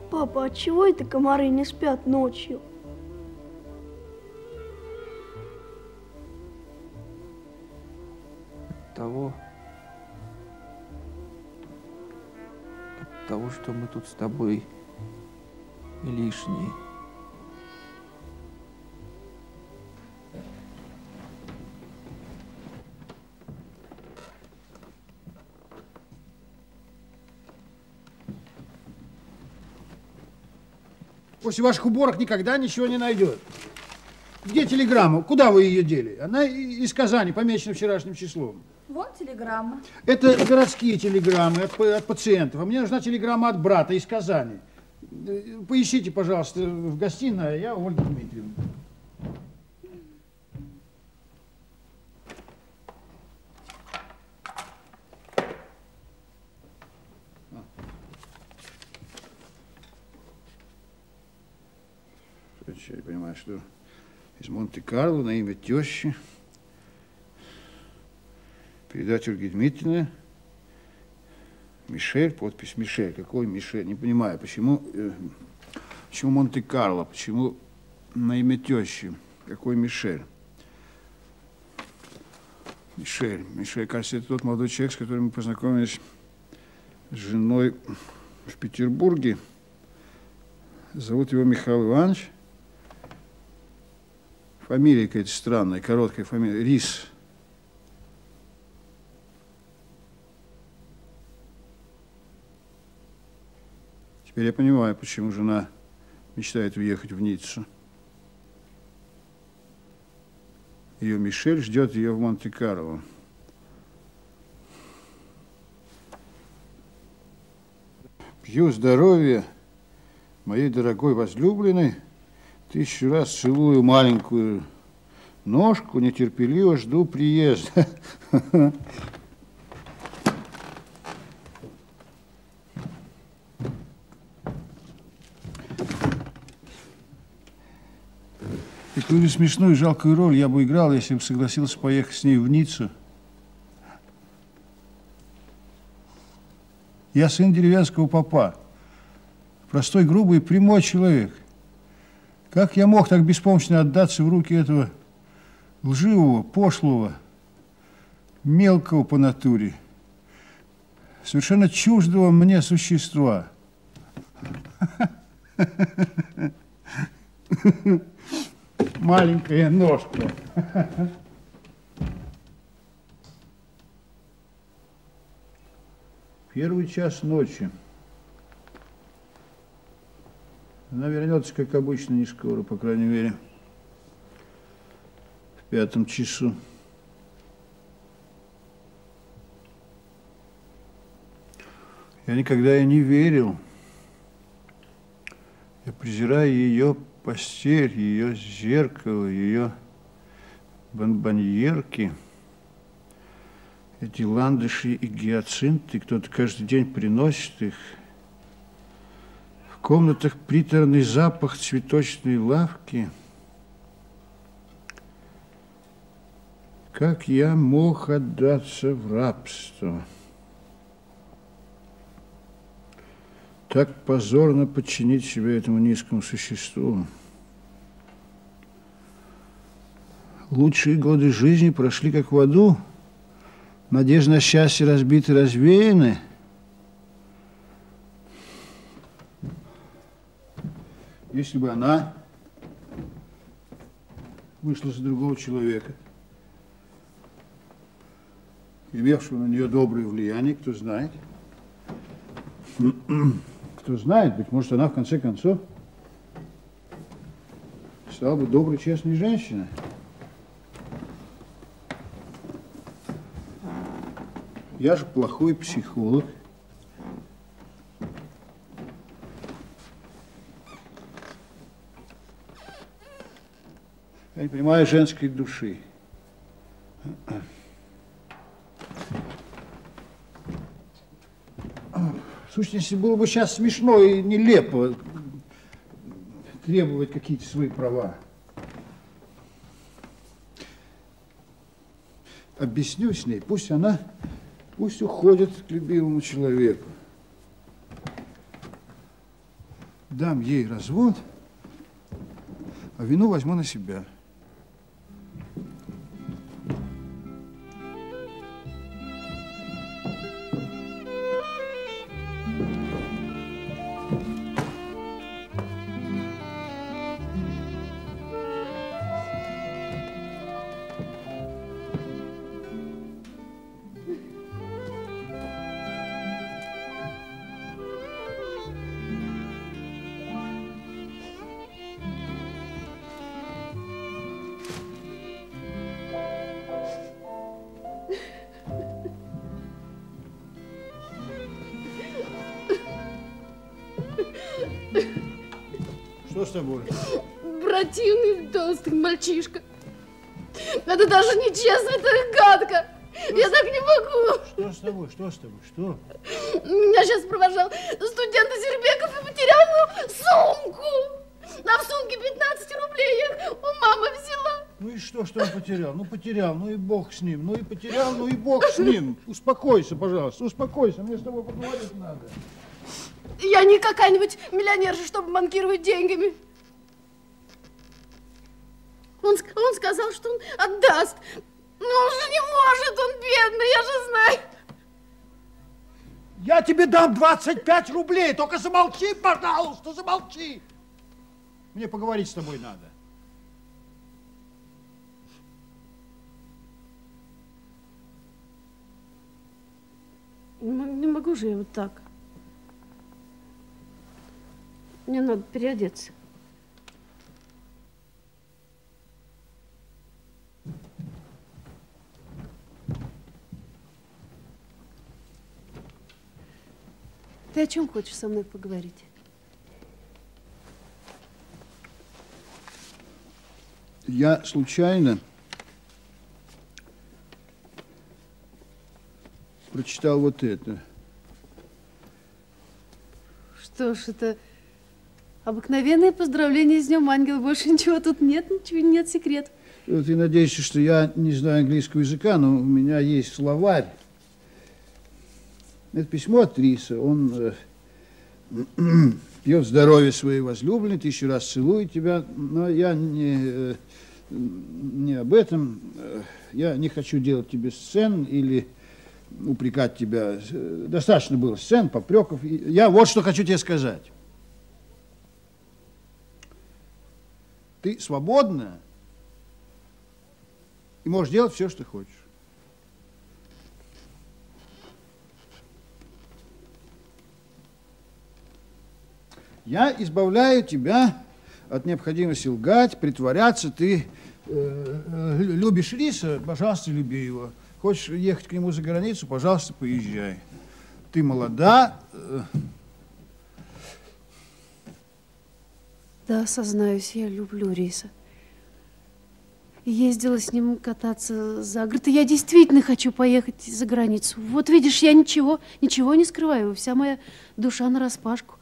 Папа, отчего это комары не спят ночью? От того, от того, что мы тут с тобой лишние. После ваших уборок никогда ничего не найдет. Где телеграмма? Куда вы ее дели? Она из Казани, помечена вчерашним числом. Вот телеграмма. Это городские телеграммы от, от пациентов. А мне нужна телеграмма от брата из Казани. Поищите, пожалуйста, в гостиной, а я Ольга Дмитриевна. Я понимаю, что из Монте-Карло на имя тещи передать Ольге Дмитриевне Мишель, подпись Мишель. Какой Мишель? Не понимаю, почему, э, почему Монте-Карло, почему на имя тещи? Какой Мишель? Мишель. Мишель, кажется, это тот молодой человек, с которым мы познакомились с женой в Петербурге. Зовут его Михаил Иванович. Фамилия какая-то странная, короткая фамилия. Рис. Теперь я понимаю, почему жена мечтает уехать в Ниццу. Ее Мишель ждет ее в Монте-Карло. Пью здоровье моей дорогой возлюбленной. Тысячу раз целую маленькую ножку, нетерпеливо жду приезда. Какую смешную и жалкую роль я бы играл, если бы согласился поехать с ней в Ниццу. Я сын деревенского попа, простой, грубый, прямой человек. Как я мог так беспомощно отдаться в руки этого лживого, пошлого, мелкого по натуре, совершенно чуждого мне существа? Маленькая ножка. Первый час ночи. Она вернется, как обычно, не скоро, по крайней мере, в пятом часу. Я никогда ей не верил. Я презираю ее постель, ее зеркало, ее бонбоньерки, эти ландыши и гиацинты, кто-то каждый день приносит их. В комнатах приторный запах цветочной лавки. Как я мог отдаться в рабство? Так позорно подчинить себя этому низкому существу. Лучшие годы жизни прошли как в аду. Надежды на счастье разбиты, развеяны. Если бы она вышла за другого человека, имевшего на нее доброе влияние, кто знает, кто знает, быть может, она в конце концов стала бы доброй, честной женщиной. Я же плохой психолог. Я не понимаю женской души. В сущности, было бы сейчас смешно и нелепо требовать какие-то свои права. Объясню с ней, пусть она, пусть уходит к любимому человеку. Дам ей развод, а вину возьму на себя. Что с тобой? Противный толстый мальчишка. Это даже нечестно, это гадко. Что Я с... так не могу. Что с тобой? Что с тобой? Что? Меня сейчас провожал студент Зербеков и потерял сумку. На в сумке пятнадцать рублей я у мамы взяла. Ну и что, что он потерял? Ну потерял, ну и бог с ним. Ну и потерял, ну и бог с ним. Успокойся, пожалуйста, успокойся. Мне с тобой поговорить надо. Я не какая-нибудь миллионерша, чтобы банкировать деньгами. Он, он сказал, что он отдаст. Но он же не может, он бедный, я же знаю. Я тебе дам двадцать пять рублей, только замолчи, пожалуйста, замолчи. Мне поговорить с тобой надо. Не могу же я вот так. Мне надо переодеться. Ты о чем хочешь со мной поговорить? Я случайно прочитал вот это. Что ж, это обыкновенное поздравление с Днем Ангела. Больше ничего тут нет, ничего нет секрет. Ты надеешься, что я не знаю английского языка, но у меня есть словарь. Это письмо от Риса. Он э, пьет здоровье своей возлюбленной, тысячу раз целует тебя, но я не... Э, не об этом. Я не хочу делать тебе сцен или упрекать тебя. Достаточно было сцен, попреков. Я вот что хочу тебе сказать. Ты свободна и можешь делать все, что хочешь. Я избавляю тебя от необходимости лгать, притворяться. Ты э, любишь Риса? Пожалуйста, люби его. Хочешь ехать к нему за границу? Пожалуйста, поезжай. Ты молода. Да, сознаюсь, я люблю Риса. Ездила с ним кататься за город. И я действительно хочу поехать за границу. Вот видишь, я ничего, ничего не скрываю. Вся моя душа нараспашку.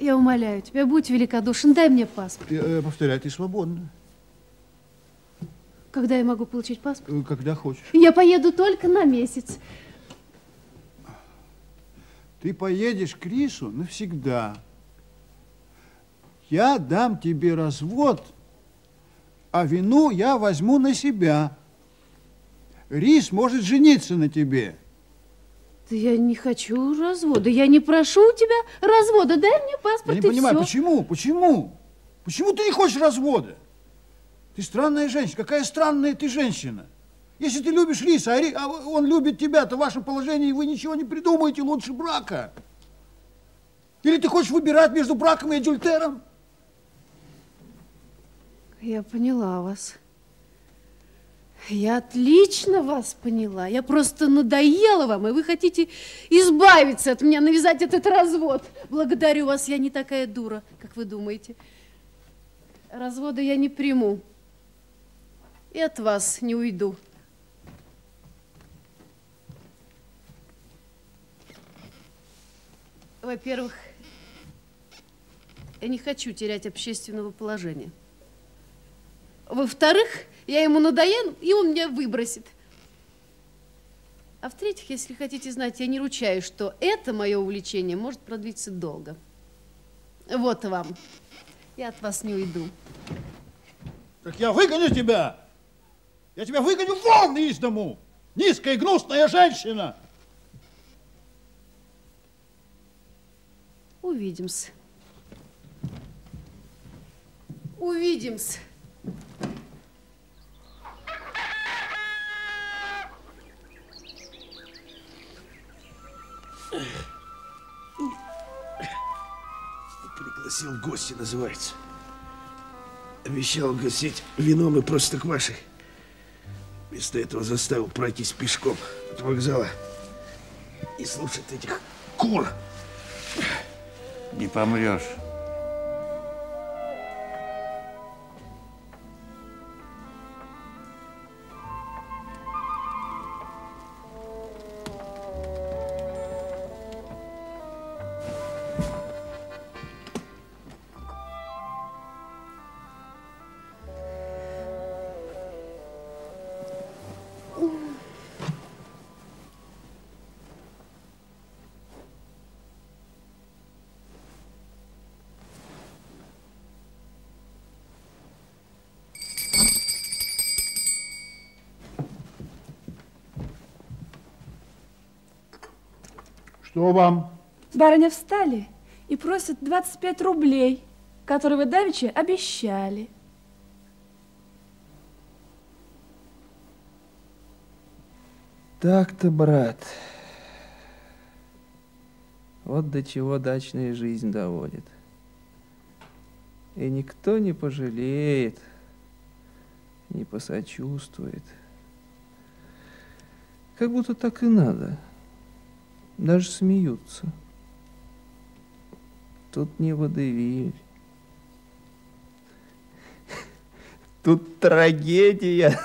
Я умоляю тебя, будь великодушен, дай мне паспорт. Я повторяю, ты свободна. Когда я могу получить паспорт? Когда хочешь. Я поеду только на месяц. Ты поедешь к Рису навсегда. Я дам тебе развод, а вину я возьму на себя. Рис может жениться на тебе. Да я не хочу развода, я не прошу у тебя развода, дай мне паспорт и все. Я не понимаю, почему, почему, почему ты не хочешь развода? Ты странная женщина, какая странная ты женщина. Если ты любишь Риса, а он любит тебя, то в вашем положении вы ничего не придумаете лучше брака. Или ты хочешь выбирать между браком и адюльтером? Я поняла вас. Я отлично вас поняла. Я просто надоела вам, и вы хотите избавиться от меня, навязать этот развод. Благодарю вас, я не такая дура, как вы думаете. Развода я не приму. И от вас не уйду. Во-первых, я не хочу терять общественного положения. Во-вторых, я ему надоем, и он меня выбросит. А в-третьих, если хотите знать, я не ручаюсь, что это мое увлечение может продлиться долго. Вот вам. Я от вас не уйду. Так я выгоню тебя! Я тебя выгоню вон из дому! Низкая и гнусная женщина! Увидимся. Увидимся. Пригласил гостя, называется. Обещал угостить вином и простоквашей. Вместо этого заставил пройтись пешком от вокзала и слушать этих кур. Не помрешь. Что вам? Барыня встали и просят двадцать пять рублей, которые вы давеча обещали. Так-то, брат, вот до чего дачная жизнь доводит. И никто не пожалеет, не посочувствует. Как будто так и надо. Даже смеются. Тут не водевиль. Тут трагедия.